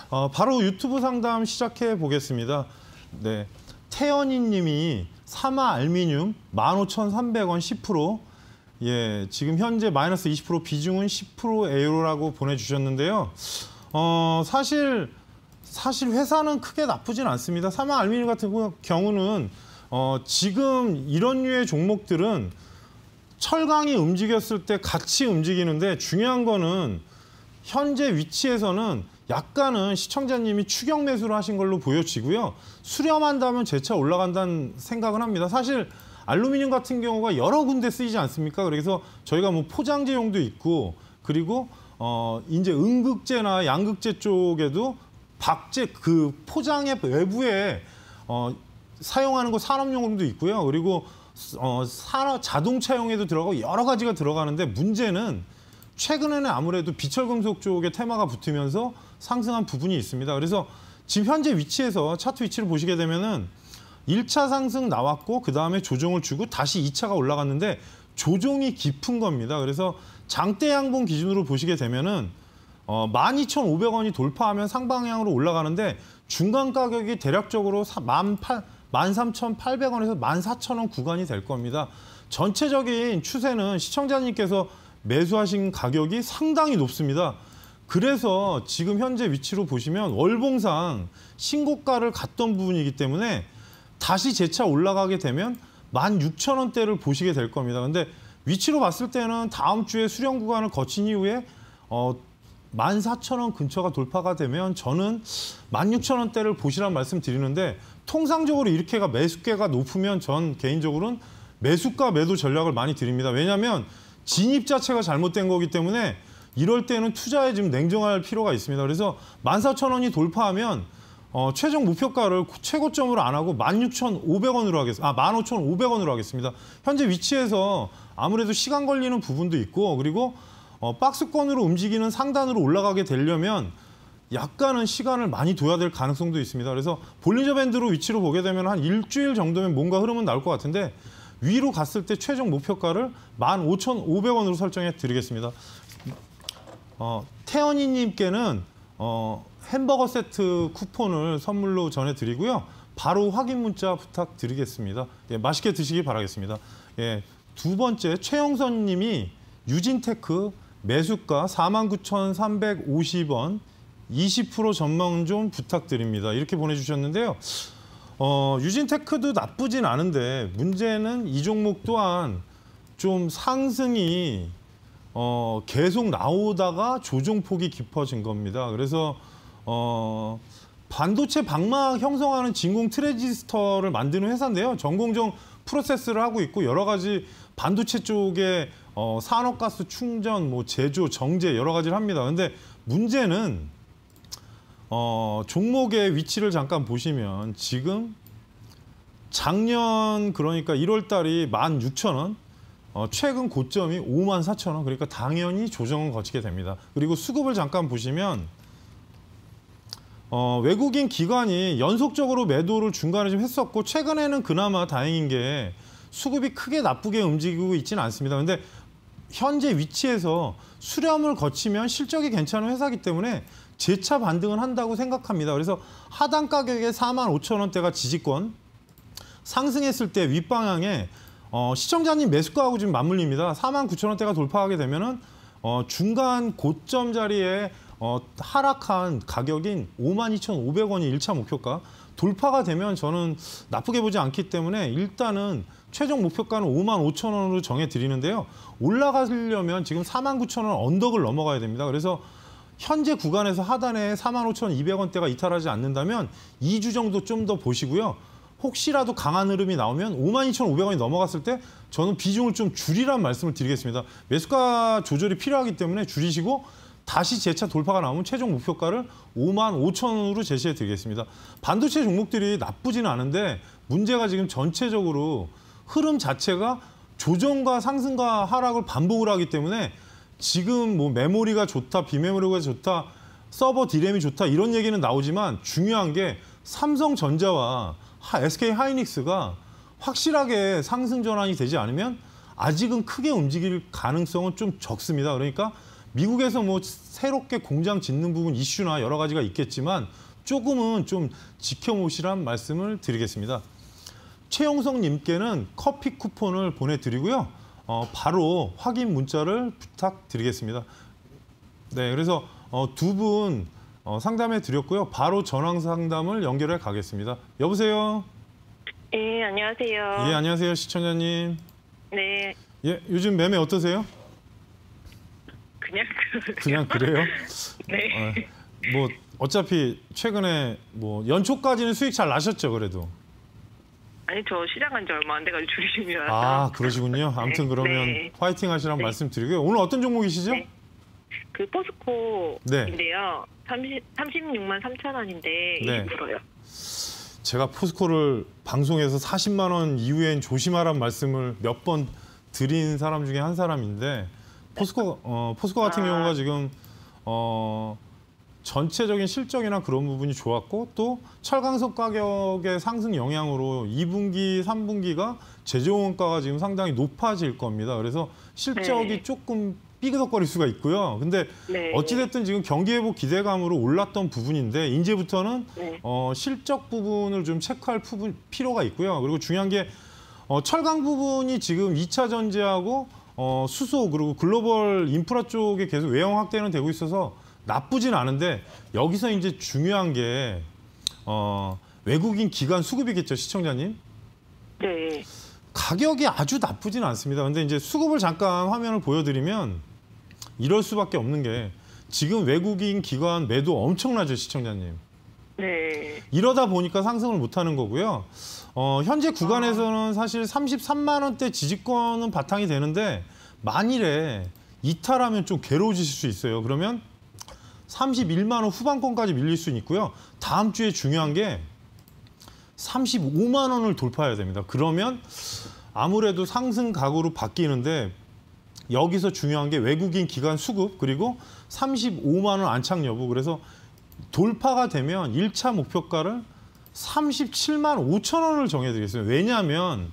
어, 바로 유튜브 상담 시작해 보겠습니다. 네, 태연이 님이 삼아일미늄 만 오천삼백 원 십 퍼센트 예, 지금 현재 마이너스 이십 퍼센트 비중은 십 퍼센트 에이로라고 보내주셨는데요. 어, 사실 사실 회사는 크게 나쁘진 않습니다. 삼아알미늄 같은 경우는 어, 지금 이런 류의 종목들은 철강이 움직였을 때 같이 움직이는데 중요한 거는 현재 위치에서는 약간은 시청자님이 추격 매수를 하신 걸로 보여지고요. 수렴한다면 재차 올라간다는 생각은 합니다. 사실 알루미늄 같은 경우가 여러 군데 쓰이지 않습니까? 그래서 저희가 뭐 포장재용도 있고 그리고 어, 이제 음극재나 양극재 쪽에도 박제 그 포장의 외부에 어, 사용하는 거 산업용으로도 있고요. 그리고 어, 산업, 자동차용에도 들어가고 여러 가지가 들어가는데 문제는 최근에는 아무래도 비철금속 쪽에 테마가 붙으면서 상승한 부분이 있습니다. 그래서 지금 현재 위치에서 차트 위치를 보시게 되면은 일 차 상승 나왔고 그다음에 조정을 주고 다시 이 차가 올라갔는데 조정이 깊은 겁니다. 그래서 장대 양봉 기준으로 보시게 되면은 어, 만 이천오백 원이 돌파하면 상방향으로 올라가는데 중간 가격이 대략적으로 만 삼천팔백 원에서 만 사천 원 구간이 될 겁니다. 전체적인 추세는 시청자님께서 매수하신 가격이 상당히 높습니다. 그래서 지금 현재 위치로 보시면 월봉상 신고가를 갔던 부분이기 때문에 다시 재차 올라가게 되면 만 육천 원대를 보시게 될 겁니다. 근데 위치로 봤을 때는 다음 주에 수령 구간을 거친 이후에 어, 만 사천 원 근처가 돌파가 되면 저는 만 육천 원대를 보시란 말씀 드리는데 통상적으로 이렇게가 매수가가 높으면 전 개인적으로는 매수가 매도 전략을 많이 드립니다. 왜냐하면 진입 자체가 잘못된 거기 때문에 이럴 때는 투자에 지금 냉정할 필요가 있습니다. 그래서 만 사천 원이 돌파하면 어, 최종 목표가를 최고점으로 안 하고 만 육천 오백 원으로 하겠습니다. 아, 만 오천 오백 원으로 하겠습니다. 현재 위치에서 아무래도 시간 걸리는 부분도 있고 그리고 어, 박스권으로 움직이는 상단으로 올라가게 되려면 약간은 시간을 많이 둬야 될 가능성도 있습니다. 그래서 볼린저 밴드로 위치로 보게 되면 한 일주일 정도면 뭔가 흐름은 나올 것 같은데 위로 갔을 때 최종 목표가를 만 오천 오백 원으로 설정해 드리겠습니다. 어, 태연이 님께는 어, 햄버거 세트 쿠폰을 선물로 전해드리고요. 바로 확인 문자 부탁드리겠습니다. 예, 맛있게 드시기 바라겠습니다. 예, 두 번째 최영선 님이 유진테크 매수가 사만 구천삼백오십 원 이십 퍼센트 전망 좀 부탁드립니다. 이렇게 보내주셨는데요. 어, 유진테크도 나쁘진 않은데 문제는 이 종목 또한 좀 상승이 어, 계속 나오다가 조정폭이 깊어진 겁니다. 그래서 어, 반도체 방막 형성하는 진공 트랜지스터를 만드는 회사인데요. 전공정 프로세스를 하고 있고 여러 가지 반도체 쪽에 어, 산업가스 충전, 뭐 제조, 정제 여러 가지를 합니다. 근데 문제는 어, 종목의 위치를 잠깐 보시면 지금 작년 그러니까 일월 달이 만 육천 원, 어, 최근 고점이 오만 사천 원, 그러니까 당연히 조정을 거치게 됩니다. 그리고 수급을 잠깐 보시면 어, 외국인 기관이 연속적으로 매도를 중간에 좀 했었고 최근에는 그나마 다행인 게 수급이 크게 나쁘게 움직이고 있지는 않습니다. 근데 현재 위치에서 수렴을 거치면 실적이 괜찮은 회사이기 때문에 재차 반등을 한다고 생각합니다. 그래서 하단 가격에 사만 오천 원대가 지지권, 상승했을 때 윗방향에 어, 시청자님 매수가하고 지금 맞물립니다. 사만 구천 원대가 돌파하게 되면은 어, 중간 고점 자리에 어, 하락한 가격인 오만 이천 오백 원이 일 차 목표가 돌파가 되면 저는 나쁘게 보지 않기 때문에 일단은 최종 목표가는 오만 오천 원으로 정해드리는데요. 올라가려면 지금 사만 구천 원 언덕을 넘어가야 됩니다. 그래서 현재 구간에서 하단에 사만 오천 이백 원대가 이탈하지 않는다면 이 주 정도 좀 더 보시고요. 혹시라도 강한 흐름이 나오면 오만 이천 오백 원이 넘어갔을 때 저는 비중을 좀 줄이란 말씀을 드리겠습니다. 매수가 조절이 필요하기 때문에 줄이시고 다시 재차 돌파가 나오면 최종 목표가를 오만 오천 원으로 제시해 드리겠습니다. 반도체 종목들이 나쁘지는 않은데 문제가 지금 전체적으로 흐름 자체가 조정과 상승과 하락을 반복을 하기 때문에 지금 뭐 메모리가 좋다, 비메모리가 좋다, 서버 디램이 좋다 이런 얘기는 나오지만 중요한 게 삼성전자와 에스케이하이닉스가 확실하게 상승 전환이 되지 않으면 아직은 크게 움직일 가능성은 좀 적습니다. 그러니까 미국에서 뭐 새롭게 공장 짓는 부분 이슈나 여러 가지가 있겠지만 조금은 좀 지켜보시란 말씀을 드리겠습니다. 최용성 님께는 커피 쿠폰을 보내드리고요. 어, 바로 확인 문자를 부탁드리겠습니다. 네, 그래서 어, 두 분 어, 상담해 드렸고요. 바로 전화 상담을 연결해 가겠습니다. 여보세요? 예, 안녕하세요. 예, 안녕하세요, 시청자님. 네. 예, 요즘 매매 어떠세요? 그냥 그냥 그래요? 네. 어, 뭐 어차피 최근에 뭐 연초까지는 수익 잘 나셨죠, 그래도? 아니, 저 시작한 지 얼마 안 돼가지고 줄이시면. 아, 그러시군요. 아무튼 그러면 네. 화이팅 하시라는 네. 말씀 드리고요. 오늘 어떤 종목이시죠? 네. 그 포스코인데요. 네. 삼십육만 삼천 원인데 네. 일부러요. 제가 포스코를 방송에서 사십만 원 이후엔 조심하란 말씀을 몇 번 드린 사람 중에 한 사람인데 포스코, 어, 포스코 같은 아. 경우가 지금 어, 전체적인 실적이나 그런 부분이 좋았고 또 철강석 가격의 상승 영향으로 이 분기, 삼 분기가 제조원가가 지금 상당히 높아질 겁니다. 그래서 실적이 네. 조금 삐그덕거릴 수가 있고요. 근데 네. 어찌됐든 지금 경기회복 기대감으로 올랐던 부분인데 이제부터는 네. 어, 실적 부분을 좀 체크할 부분, 필요가 있고요. 그리고 중요한 게 어, 철강 부분이 지금 이 차 전지하고 어, 수소 그리고 글로벌 인프라 쪽에 계속 외형 확대는 되고 있어서 나쁘진 않은데 여기서 이제 중요한 게 어, 외국인 기관 수급이겠죠, 시청자님? 네. 가격이 아주 나쁘진 않습니다. 근데 이제 수급을 잠깐 화면을 보여드리면 이럴 수밖에 없는 게 지금 외국인 기관 매도 엄청나죠, 시청자님? 네. 이러다 보니까 상승을 못하는 거고요. 어, 현재 구간에서는 사실 삼십삼만 원대 지지권은 바탕이 되는데 만일에 이탈하면 좀 괴로워지실 수 있어요. 그러면 삼십일만 원 후반권까지 밀릴 수는 있고요. 다음 주에 중요한 게 삼십오만 원을 돌파해야 됩니다. 그러면 아무래도 상승 각오로 바뀌는데 여기서 중요한 게 외국인 기관 수급 그리고 삼십오만 원 안착 여부. 그래서 돌파가 되면 일 차 목표가를 삼십칠만 오천 원을 정해드리겠습니다. 왜냐하면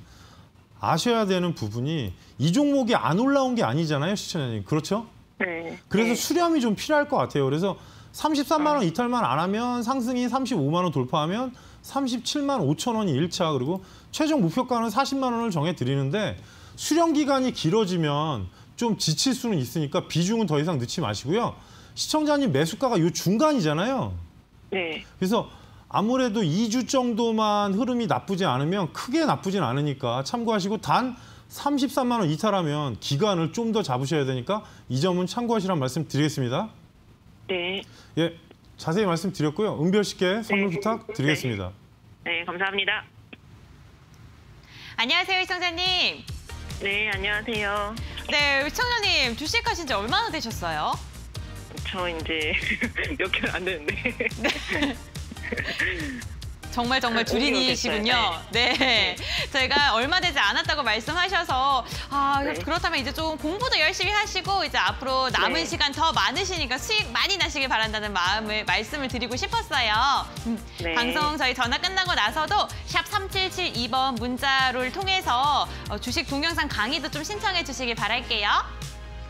아셔야 되는 부분이 이 종목이 안 올라온 게 아니잖아요, 시청자님. 그렇죠? 네. 그래서 네. 수렴이 좀 필요할 것 같아요. 그래서 삼십삼만 원 네. 이탈만 안 하면 상승이 삼십오만 원 돌파하면 삼십칠만 오천 원이 일 차 그리고 최종 목표가는 사십만 원을 정해드리는데 수렴 기간이 길어지면 좀 지칠 수는 있으니까 비중은 더 이상 넣지 마시고요. 시청자님 매수가가 이 중간이잖아요. 네. 그래서 아무래도 이 주 정도만 흐름이 나쁘지 않으면 크게 나쁘진 않으니까 참고하시고 단 삼십삼만 원 이탈하면 기간을 좀 더 잡으셔야 되니까 이 점은 참고하시란 말씀 드리겠습니다. 네. 예, 자세히 말씀드렸고요. 은별 씨께 선물 네. 부탁드리겠습니다. 네. 네, 감사합니다. 안녕하세요, 시청자님. 네, 안녕하세요. 네, 시청자님 주식하신 지 얼마나 되셨어요? 저 이제 몇 개월 안 됐는데. 네. 정말 정말 주린이시군요. 네. 네. 저희가 얼마 되지 않았다고 말씀하셔서 아 네. 그렇다면 이제 좀 공부도 열심히 하시고 이제 앞으로 남은 네. 시간 더 많으시니까 수익 많이 나시길 바란다는 마음을 말씀을 드리고 싶었어요. 네. 방송 저희 전화 끝나고 나서도 샵 삼칠칠이 번 문자를 통해서 주식 동영상 강의도 좀 신청해 주시길 바랄게요.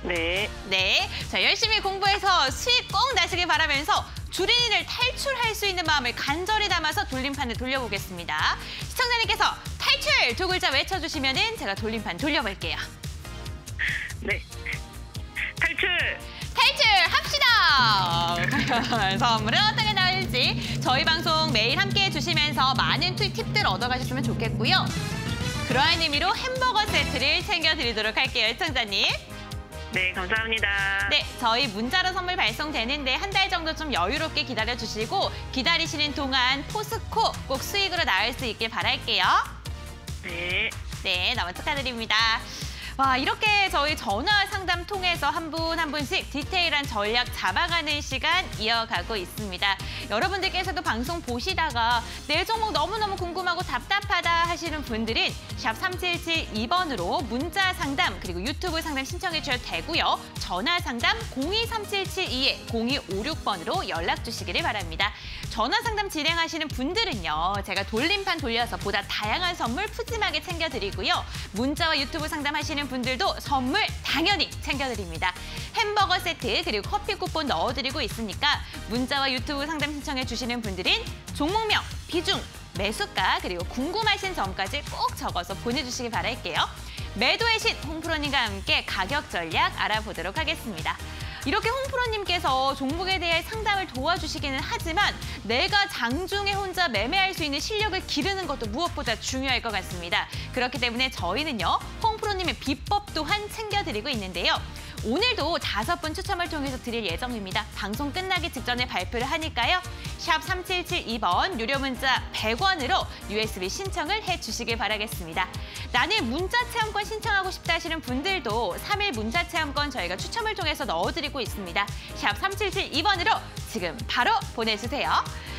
네. 네. 자, 열심히 공부해서 수익 꼭 나시길 바라면서 주린이를 탈출할 수 있는 마음을 간절히 담아서 돌림판을 돌려보겠습니다. 시청자님께서 탈출 두 글자 외쳐주시면 제가 돌림판 돌려볼게요. 네. 탈출! 탈출합시다! 선물은 어떻게 나올지 저희 방송 매일 함께해 주시면서 많은 팁들 얻어가셨으면 좋겠고요. 그러한 의미로 햄버거 세트를 챙겨드리도록 할게요, 시청자님. 네, 감사합니다. 네, 저희 문자로 선물 발송되는데 한 달 정도 좀 여유롭게 기다려주시고 기다리시는 동안 포스코 꼭 수익으로 나올 수 있길 바랄게요. 네. 네, 너무 축하드립니다. 와, 이렇게 저희 전화 상담 통해서 한 분 한 분씩 디테일한 전략 잡아가는 시간 이어가고 있습니다. 여러분들께서도 방송 보시다가 내 종목 너무너무 궁금하고 답답하다 하시는 분들은 샵 삼칠칠이 번으로 문자 상담 그리고 유튜브 상담 신청해 주셔도 되고요. 전화 상담 공이 삼칠칠이 공이오육 번으로 연락 주시기를 바랍니다. 전화 상담 진행하시는 분들은요. 제가 돌림판 돌려서 보다 다양한 선물 푸짐하게 챙겨드리고요. 문자와 유튜브 상담하시는 분들도 선물 당연히 챙겨드립니다. 햄버거 세트 그리고 커피 쿠폰 넣어드리고 있으니까 문자와 유튜브 상담 신청해 주시는 분들은 종목명, 비중, 매수가 그리고 궁금하신 점까지 꼭 적어서 보내주시기 바랄게요. 매도의 신 홍프로님과 함께 가격 전략 알아보도록 하겠습니다. 이렇게 홍프로님께서 종목에 대해 상담을 도와주시기는 하지만 내가 장중에 혼자 매매할 수 있는 실력을 기르는 것도 무엇보다 중요할 것 같습니다. 그렇기 때문에 저희는요, 홍프로님의 비법 또한 챙겨드리고 있는데요. 오늘도 다섯 분 추첨을 통해서 드릴 예정입니다. 방송 끝나기 직전에 발표를 하니까요. 샵 삼칠칠이 번 유료 문자 백 원으로 유에스비 신청을 해주시길 바라겠습니다. 나는 문자 체험권 신청하고 싶다 하시는 분들도 삼 일 문자 체험권 저희가 추첨을 통해서 넣어드리고 있습니다. 샵 삼칠칠이 번으로 지금 바로 보내주세요.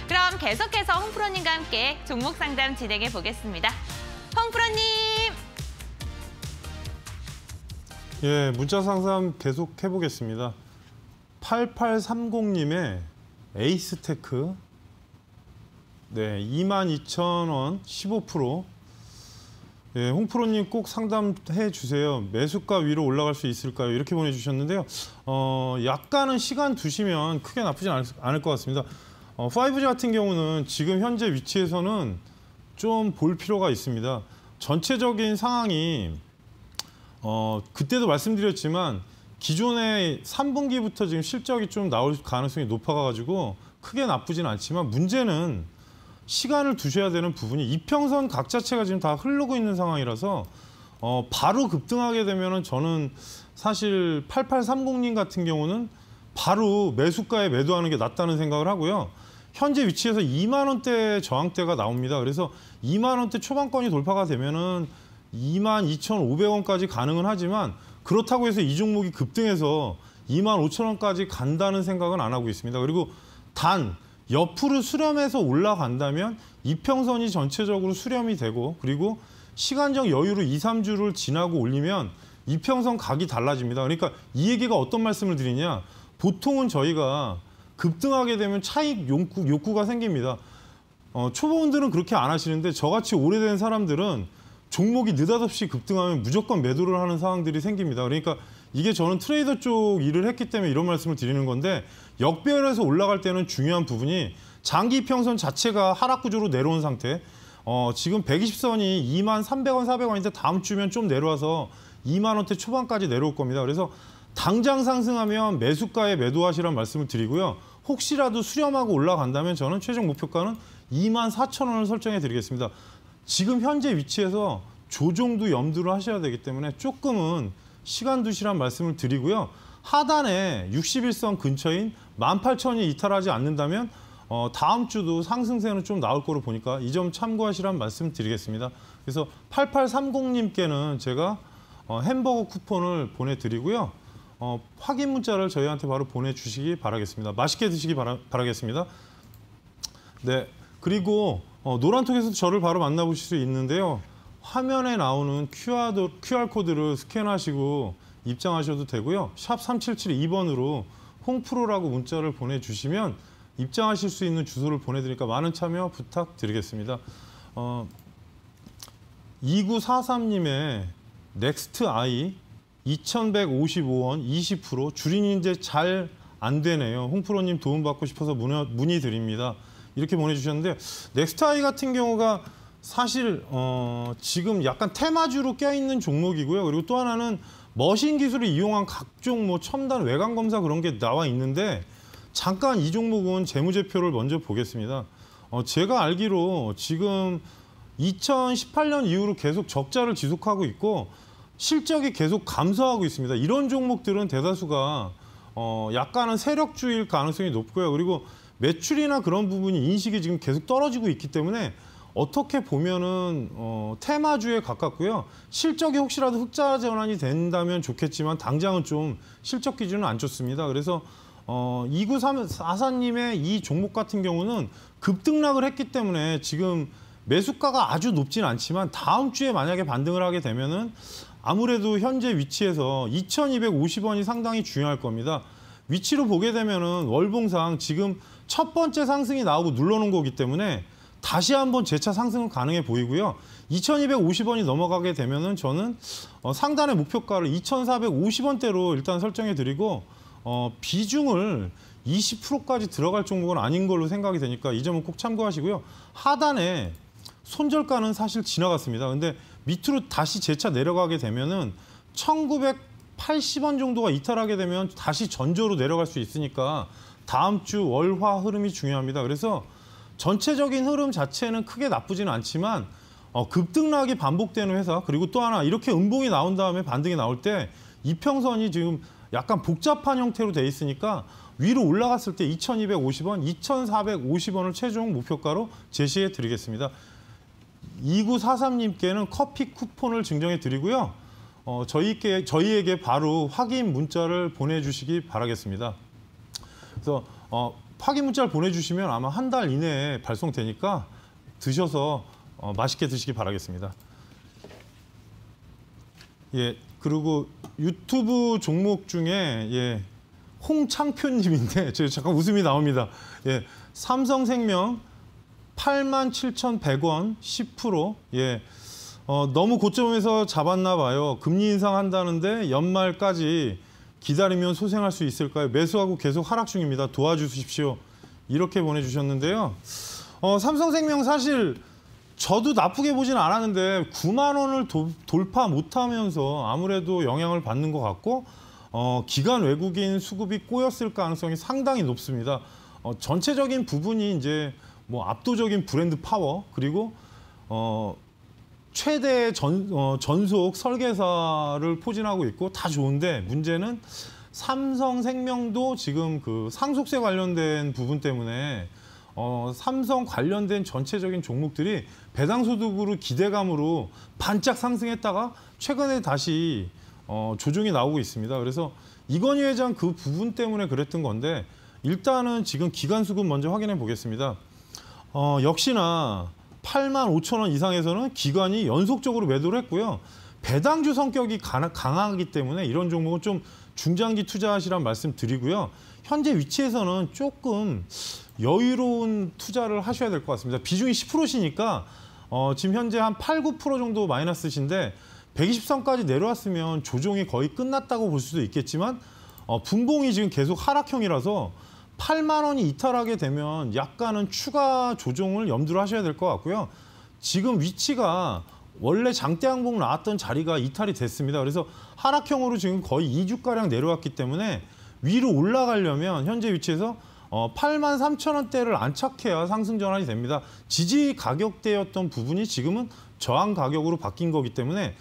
그럼 계속해서 홍프로님과 함께 종목 상담 진행해 보겠습니다. 홍프로님! 예, 문자 상담 계속 해보겠습니다. 팔팔삼공 님의 에이스테크. 네, 이만 이천 원 십오 퍼센트. 예, 홍프로님 꼭 상담해 주세요. 매수가 위로 올라갈 수 있을까요? 이렇게 보내주셨는데요. 어, 약간은 시간 두시면 크게 나쁘진 않을, 않을 것 같습니다. 어, 파이브지 같은 경우는 지금 현재 위치에서는 좀 볼 필요가 있습니다. 전체적인 상황이 어, 그때도 말씀드렸지만 기존의 삼 분기부터 지금 실적이 좀 나올 가능성이 높아가지고 크게 나쁘진 않지만 문제는 시간을 두셔야 되는 부분이 이평선 각 자체가 지금 다 흐르고 있는 상황이라서 어, 바로 급등하게 되면은 저는 사실 팔팔삼공님 같은 경우는 바로 매수가에 매도하는 게 낫다는 생각을 하고요. 현재 위치에서 이만 원대 저항대가 나옵니다. 그래서 이만 원대 초반권이 돌파가 되면은 이만 이천오백 원까지 가능은 하지만 그렇다고 해서 이 종목이 급등해서 이만 오천 원까지 간다는 생각은 안 하고 있습니다. 그리고 단 옆으로 수렴해서 올라간다면 이평선이 전체적으로 수렴이 되고 그리고 시간적 여유로 이, 삼주를 지나고 올리면 이평선 각이 달라집니다. 그러니까 이 얘기가 어떤 말씀을 드리냐. 보통은 저희가 급등하게 되면 차익 욕구, 욕구가 생깁니다. 어, 초보분들은 그렇게 안 하시는데 저같이 오래된 사람들은 종목이 느닷없이 급등하면 무조건 매도를 하는 상황들이 생깁니다. 그러니까 이게 저는 트레이더 쪽 일을 했기 때문에 이런 말씀을 드리는 건데 역배열에서 올라갈 때는 중요한 부분이 장기 이평선 자체가 하락 구조로 내려온 상태. 어, 지금 백이십선이 이만 삼백 원, 사백 원인데 다음 주면 좀 내려와서 이만 원대 초반까지 내려올 겁니다. 그래서 당장 상승하면 매수가에 매도하시라는 말씀을 드리고요. 혹시라도 수렴하고 올라간다면 저는 최종 목표가는 이만 사천 원을 설정해 드리겠습니다. 지금 현재 위치에서 조정도 염두를 하셔야 되기 때문에 조금은 시간 두시란 말씀을 드리고요. 하단에 육십일선 근처인 만 팔천 원이 이탈하지 않는다면 어, 다음 주도 상승세는 좀 나올 거로 보니까 이 점 참고하시란 말씀 드리겠습니다. 그래서 팔팔삼공님께는 제가 어, 햄버거 쿠폰을 보내드리고요. 어, 확인 문자를 저희한테 바로 보내주시기 바라겠습니다. 맛있게 드시기 바라, 바라겠습니다. 네, 그리고 어, 노란톡에서 저를 바로 만나보실 수 있는데요. 화면에 나오는 큐알코드를 스캔하시고 입장하셔도 되고요. 샵 삼칠칠이 번으로 홍프로라고 문자를 보내주시면 입장하실 수 있는 주소를 보내드리니까 많은 참여 부탁드리겠습니다. 어, 이구사삼님의 넥스트아이 이천백오십오 원 이십 퍼센트 줄이는데 잘 안 되네요. 홍프로님 도움받고 싶어서 문의, 문의드립니다. 이렇게 보내주셨는데 넥스트아이 같은 경우가 사실 어, 지금 약간 테마주로 껴있는 종목이고요. 그리고 또 하나는 머신 기술을 이용한 각종 뭐 첨단 외관 검사 그런 게 나와 있는데 잠깐 이 종목은 재무제표를 먼저 보겠습니다. 어, 제가 알기로 지금 이천십팔 년 이후로 계속 적자를 지속하고 있고 실적이 계속 감소하고 있습니다. 이런 종목들은 대다수가 어, 약간은 세력주일 가능성이 높고요. 그리고 매출이나 그런 부분이 인식이 지금 계속 떨어지고 있기 때문에 어떻게 보면은 어, 테마주에 가깝고요. 실적이 혹시라도 흑자 전환이 된다면 좋겠지만 당장은 좀 실적 기준은 안 좋습니다. 그래서 어, 이구사사님의 이 종목 같은 경우는 급등락을 했기 때문에 지금 매수가가 아주 높진 않지만 다음 주에 만약에 반등을 하게 되면은 아무래도 현재 위치에서 이천이백오십 원이 상당히 중요할 겁니다. 위치로 보게 되면은 월봉상 지금 첫 번째 상승이 나오고 눌러놓은 거기 때문에 다시 한번 재차 상승은 가능해 보이고요. 이천이백오십 원이 넘어가게 되면은 저는 어, 상단의 목표가를 이천사백오십 원대로 일단 설정해 드리고 어, 비중을 이십 퍼센트까지 들어갈 종목은 아닌 걸로 생각이 되니까 이 점은 꼭 참고하시고요. 하단에 손절가는 사실 지나갔습니다. 근데 밑으로 다시 재차 내려가게 되면은 천구백팔십 원 정도가 이탈하게 되면 다시 전조로 내려갈 수 있으니까 다음 주 월화 흐름이 중요합니다. 그래서 전체적인 흐름 자체는 크게 나쁘지는 않지만 어, 급등락이 반복되는 회사 그리고 또 하나 이렇게 음봉이 나온 다음에 반등이 나올 때 이평선이 지금 약간 복잡한 형태로 돼 있으니까 위로 올라갔을 때 이천이백오십 원, 이천사백오십 원을 최종 목표가로 제시해 드리겠습니다. 이구사삼님께는 커피 쿠폰을 증정해 드리고요. 어, 저희께, 저희에게 바로 확인 문자를 보내주시기 바라겠습니다. 그래서 어, 확인 문자를 보내주시면 아마 한 달 이내에 발송되니까 드셔서 어, 맛있게 드시기 바라겠습니다. 예, 그리고 유튜브 종목 중에 예, 홍창표님인데 제가 잠깐 웃음이 나옵니다. 예, 삼성생명 팔만 칠천백 원 십 퍼센트. 예, 어, 너무 고점에서 잡았나 봐요. 금리 인상한다는데 연말까지 기다리면 소생할 수 있을까요? 매수하고 계속 하락 중입니다. 도와주십시오. 이렇게 보내주셨는데요. 어, 삼성생명 사실 저도 나쁘게 보진 않았는데 구만 원을 도, 돌파 못하면서 아무래도 영향을 받는 것 같고 어, 기간 외국인 수급이 꼬였을 가능성이 상당히 높습니다. 어, 전체적인 부분이 이제 뭐 압도적인 브랜드 파워 그리고 어, 최대의 전, 어, 전속 설계사를 포진하고 있고 다 좋은데 문제는 삼성생명도 지금 그 상속세 관련된 부분 때문에 어, 삼성 관련된 전체적인 종목들이 배당소득으로 기대감으로 반짝 상승했다가 최근에 다시 어, 조정이 나오고 있습니다. 그래서 이건희 회장 그 부분 때문에 그랬던 건데 일단은 지금 기간 수급 먼저 확인해 보겠습니다. 어, 역시나 팔만 오천 원 이상에서는 기관이 연속적으로 매도를 했고요. 배당주 성격이 강하기 때문에 이런 종목은 좀 중장기 투자하시란 말씀 드리고요. 현재 위치에서는 조금 여유로운 투자를 하셔야 될 것 같습니다. 비중이 십 퍼센트시니까 어, 지금 현재 한 팔, 구 퍼센트 정도 마이너스신데 백이십 선까지 내려왔으면 조종이 거의 끝났다고 볼 수도 있겠지만 어, 분봉이 지금 계속 하락형이라서 팔만 원이 이탈하게 되면 약간은 추가 조정을 염두로 하셔야 될 것 같고요. 지금 위치가 원래 장대항봉 나왔던 자리가 이탈이 됐습니다. 그래서 하락형으로 지금 거의 이 주가량 내려왔기 때문에 위로 올라가려면 현재 위치에서 팔만 삼천 원대를 안착해야 상승 전환이 됩니다. 지지 가격대였던 부분이 지금은 저항 가격으로 바뀐 거기 때문에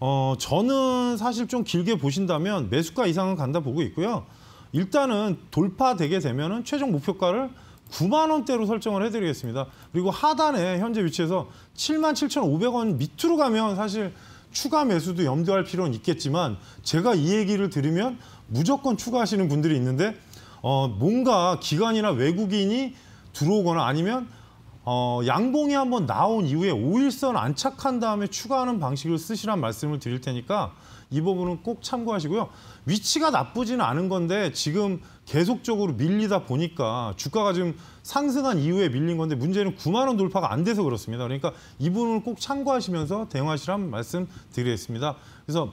어, 저는 사실 좀 길게 보신다면 매수가 이상은 간다 보고 있고요. 일단은 돌파되게 되면은 최종 목표가를 구만 원대로 설정을 해드리겠습니다. 그리고 하단에 현재 위치에서 칠만 칠천오백 원 밑으로 가면 사실 추가 매수도 염두할 필요는 있겠지만 제가 이 얘기를 드리면 무조건 추가하시는 분들이 있는데 어 뭔가 기관이나 외국인이 들어오거나 아니면 어 양봉이 한번 나온 이후에 오일선 안착한 다음에 추가하는 방식을 쓰시란 말씀을 드릴 테니까 이 부분은 꼭 참고하시고요. 위치가 나쁘지는 않은 건데 지금 계속적으로 밀리다 보니까 주가가 지금 상승한 이후에 밀린 건데 문제는 구만 원 돌파가 안 돼서 그렇습니다. 그러니까 이 부분을 꼭 참고하시면서 대응하시란 말씀 드리겠습니다. 그래서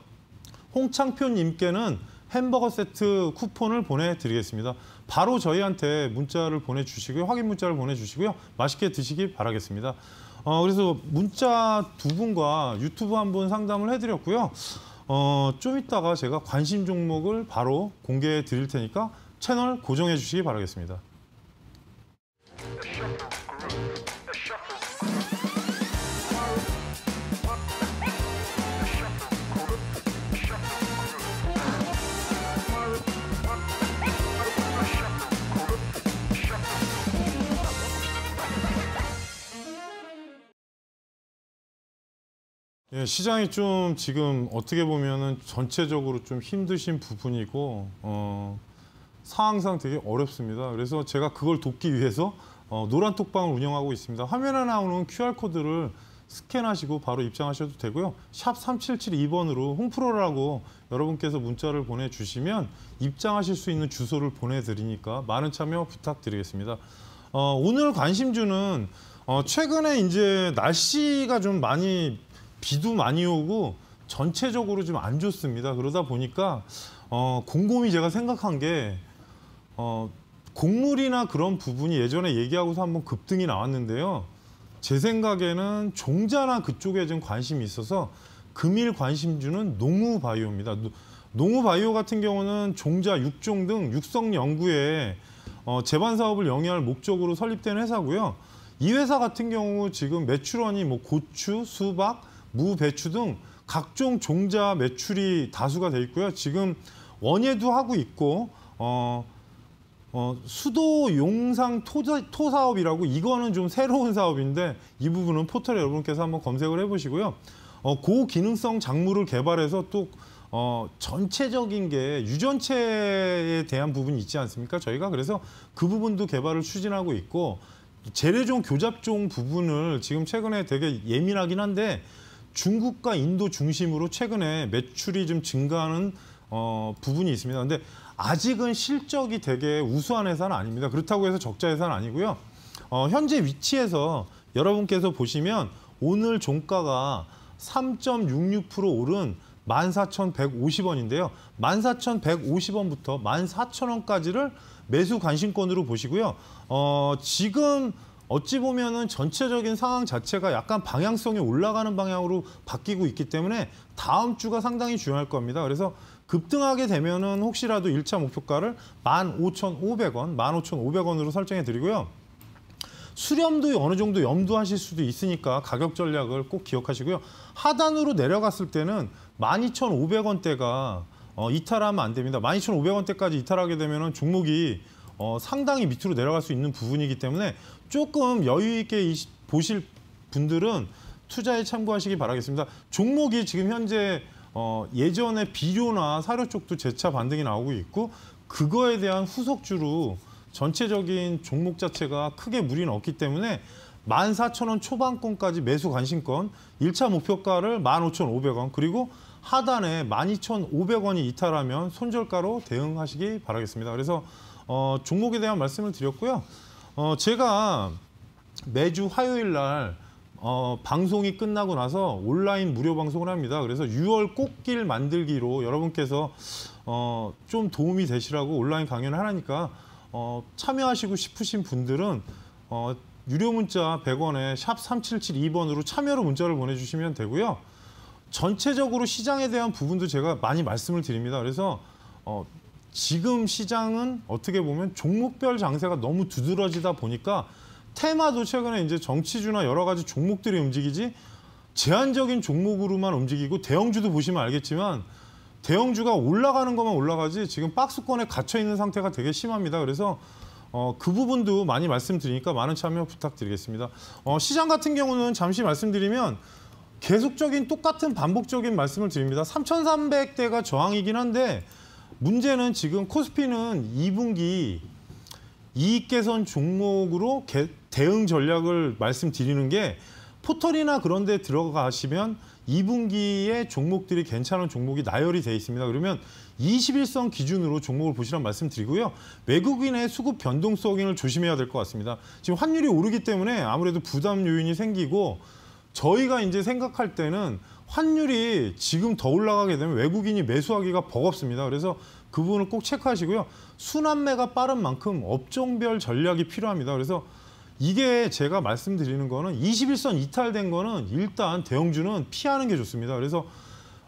홍창표님께는 햄버거 세트 쿠폰을 보내드리겠습니다. 바로 저희한테 문자를 보내주시고요. 확인 문자를 보내주시고요. 맛있게 드시기 바라겠습니다. 어, 그래서 문자 두 분과 유튜브 한 분 상담을 해드렸고요. 어, 좀 이따가 제가 관심 종목을 바로 공개해 드릴 테니까 채널 고정해 주시기 바라겠습니다. 예, 시장이 좀 지금 어떻게 보면은 전체적으로 좀 힘드신 부분이고 어, 상황상 되게 어렵습니다. 그래서 제가 그걸 돕기 위해서 어, 노란 톡방을 운영하고 있습니다. 화면에 나오는 큐알 코드를 스캔하시고 바로 입장하셔도 되고요. 샵 삼칠칠이 번으로 홍프로라고 여러분께서 문자를 보내주시면 입장하실 수 있는 주소를 보내드리니까 많은 참여 부탁드리겠습니다. 어, 오늘 관심주는 어, 최근에 이제 날씨가 좀 많이 비도 많이 오고 전체적으로 좀 안 좋습니다. 그러다 보니까 어, 곰곰이 제가 생각한 게 어, 곡물이나 그런 부분이 예전에 얘기하고서 한번 급등이 나왔는데요. 제 생각에는 종자나 그쪽에 좀 관심이 있어서 금일 관심주는 농우바이오입니다. 농우바이오 같은 경우는 종자, 육종 등 육성 연구에 어, 제반 사업을 영위할 목적으로 설립된 회사고요. 이 회사 같은 경우 지금 매출원이 뭐 고추, 수박, 무, 배추 등 각종 종자 매출이 다수가 돼 있고요. 지금 원예도 하고 있고 어, 어, 수도 용상 토, 토 사업이라고 이거는 좀 새로운 사업인데 이 부분은 포털에 여러분께서 한번 검색을 해보시고요. 어, 고기능성 작물을 개발해서 또 어, 전체적인 게 유전체에 대한 부분이 있지 않습니까? 저희가 그래서 그 부분도 개발을 추진하고 있고 재래종, 교잡종 부분을 지금 최근에 되게 예민하긴 한데 중국과 인도 중심으로 최근에 매출이 좀 증가하는 어, 부분이 있습니다. 근데 아직은 실적이 되게 우수한 회사는 아닙니다. 그렇다고 해서 적자 회사는 아니고요. 어, 현재 위치에서 여러분께서 보시면 오늘 종가가 삼 점 육육 퍼센트 오른 만 사천백오십 원인데요. 만 사천백오십 원부터 만 사천 원까지를 매수 관심권으로 보시고요. 어, 지금 어찌 보면은 전체적인 상황 자체가 약간 방향성이 올라가는 방향으로 바뀌고 있기 때문에 다음 주가 상당히 중요할 겁니다. 그래서 급등하게 되면은 혹시라도 일 차 목표가를 만 오천오백 원, 만 오천오백 원으로 설정해 드리고요. 수렴도 어느 정도 염두하실 수도 있으니까 가격 전략을 꼭 기억하시고요. 하단으로 내려갔을 때는 만 이천오백 원대가 어, 이탈하면 안 됩니다. 만 이천오백 원대까지 이탈하게 되면은 종목이 어, 상당히 밑으로 내려갈 수 있는 부분이기 때문에 조금 여유 있게 보실 분들은 투자에 참고하시기 바라겠습니다. 종목이 지금 현재 어, 예전에 비료나 사료 쪽도 재차 반등이 나오고 있고 그거에 대한 후속주로 전체적인 종목 자체가 크게 무리는 없기 때문에 만 사천 원 초반권까지 매수 관심권, 일 차 목표가를 만 오천오백 원, 그리고 하단에 만 이천오백 원이 이탈하면 손절가로 대응하시기 바라겠습니다. 그래서 어, 종목에 대한 말씀을 드렸고요. 어, 제가 매주 화요일 날 어, 방송이 끝나고 나서 온라인 무료 방송을 합니다. 그래서 유월 꽃길 만들기로 여러분께서 어, 좀 도움이 되시라고 온라인 강연을 하라니까 어, 참여하시고 싶으신 분들은 어, 유료 문자 백 원에 샵 삼칠칠이 번으로 참여로 문자를 보내주시면 되고요. 전체적으로 시장에 대한 부분도 제가 많이 말씀을 드립니다. 그래서 어, 지금 시장은 어떻게 보면 종목별 장세가 너무 두드러지다 보니까 테마도 최근에 이제 정치주나 여러 가지 종목들이 움직이지 제한적인 종목으로만 움직이고 대형주도 보시면 알겠지만 대형주가 올라가는 것만 올라가지 지금 박스권에 갇혀있는 상태가 되게 심합니다. 그래서 어, 그 부분도 많이 말씀드리니까 많은 참여 부탁드리겠습니다. 어, 시장 같은 경우는 잠시 말씀드리면 계속적인 똑같은 반복적인 말씀을 드립니다. 삼천삼백 대가 저항이긴 한데 문제는 지금 코스피는 이 분기 이익 개선 종목으로 개, 대응 전략을 말씀드리는 게 포털이나 그런 데 들어가시면 이 분기에 종목들이 괜찮은 종목이 나열이 돼 있습니다. 그러면 이십일선 기준으로 종목을 보시란 말씀드리고요. 외국인의 수급 변동성을 조심해야 될 것 같습니다. 지금 환율이 오르기 때문에 아무래도 부담 요인이 생기고 저희가 이제 생각할 때는 환율이 지금 더 올라가게 되면 외국인이 매수하기가 버겁습니다. 그래서 그 부분을 꼭 체크하시고요. 순환매가 빠른 만큼 업종별 전략이 필요합니다. 그래서 이게 제가 말씀드리는 거는 이십일선 이탈된 거는 일단 대형주는 피하는 게 좋습니다. 그래서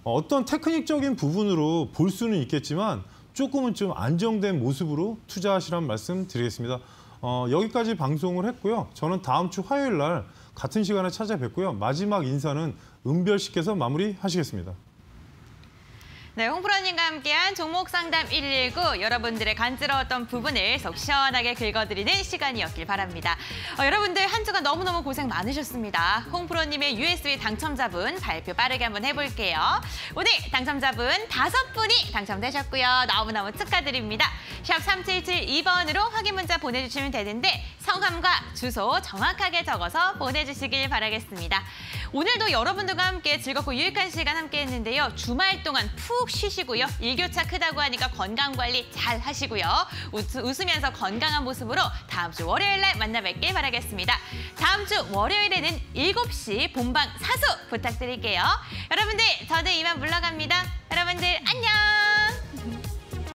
어떤 테크닉적인 부분으로 볼 수는 있겠지만 조금은 좀 안정된 모습으로 투자하시란 말씀 드리겠습니다. 어, 여기까지 방송을 했고요. 저는 다음 주 화요일 날 같은 시간에 찾아뵙고요. 마지막 인사는 은별 씨께서 마무리하시겠습니다. 네, 홍프로님과 함께한 종목상담 일일구, 여러분들의 간지러웠던 부분을 속 시원하게 긁어드리는 시간이었길 바랍니다. 어, 여러분들 한 주간 너무너무 고생 많으셨습니다. 홍프로님의 유에스비 당첨자분 발표 빠르게 한번 해볼게요. 오늘 당첨자분 다섯 분이 당첨되셨고요. 너무너무 축하드립니다. 샵 삼칠칠이 번으로 확인 문자 보내주시면 되는데 성함과 주소 정확하게 적어서 보내주시길 바라겠습니다. 오늘도 여러분들과 함께 즐겁고 유익한 시간 함께했는데요. 주말 동안 푹 쉬시고요. 일교차 크다고 하니까 건강관리 잘 하시고요. 웃, 웃으면서 건강한 모습으로 다음 주 월요일 날 만나 뵙길 바라겠습니다. 다음 주 월요일에는 일곱 시 본방 사수 부탁드릴게요. 여러분들 저는 이만 물러갑니다. 여러분들 안녕.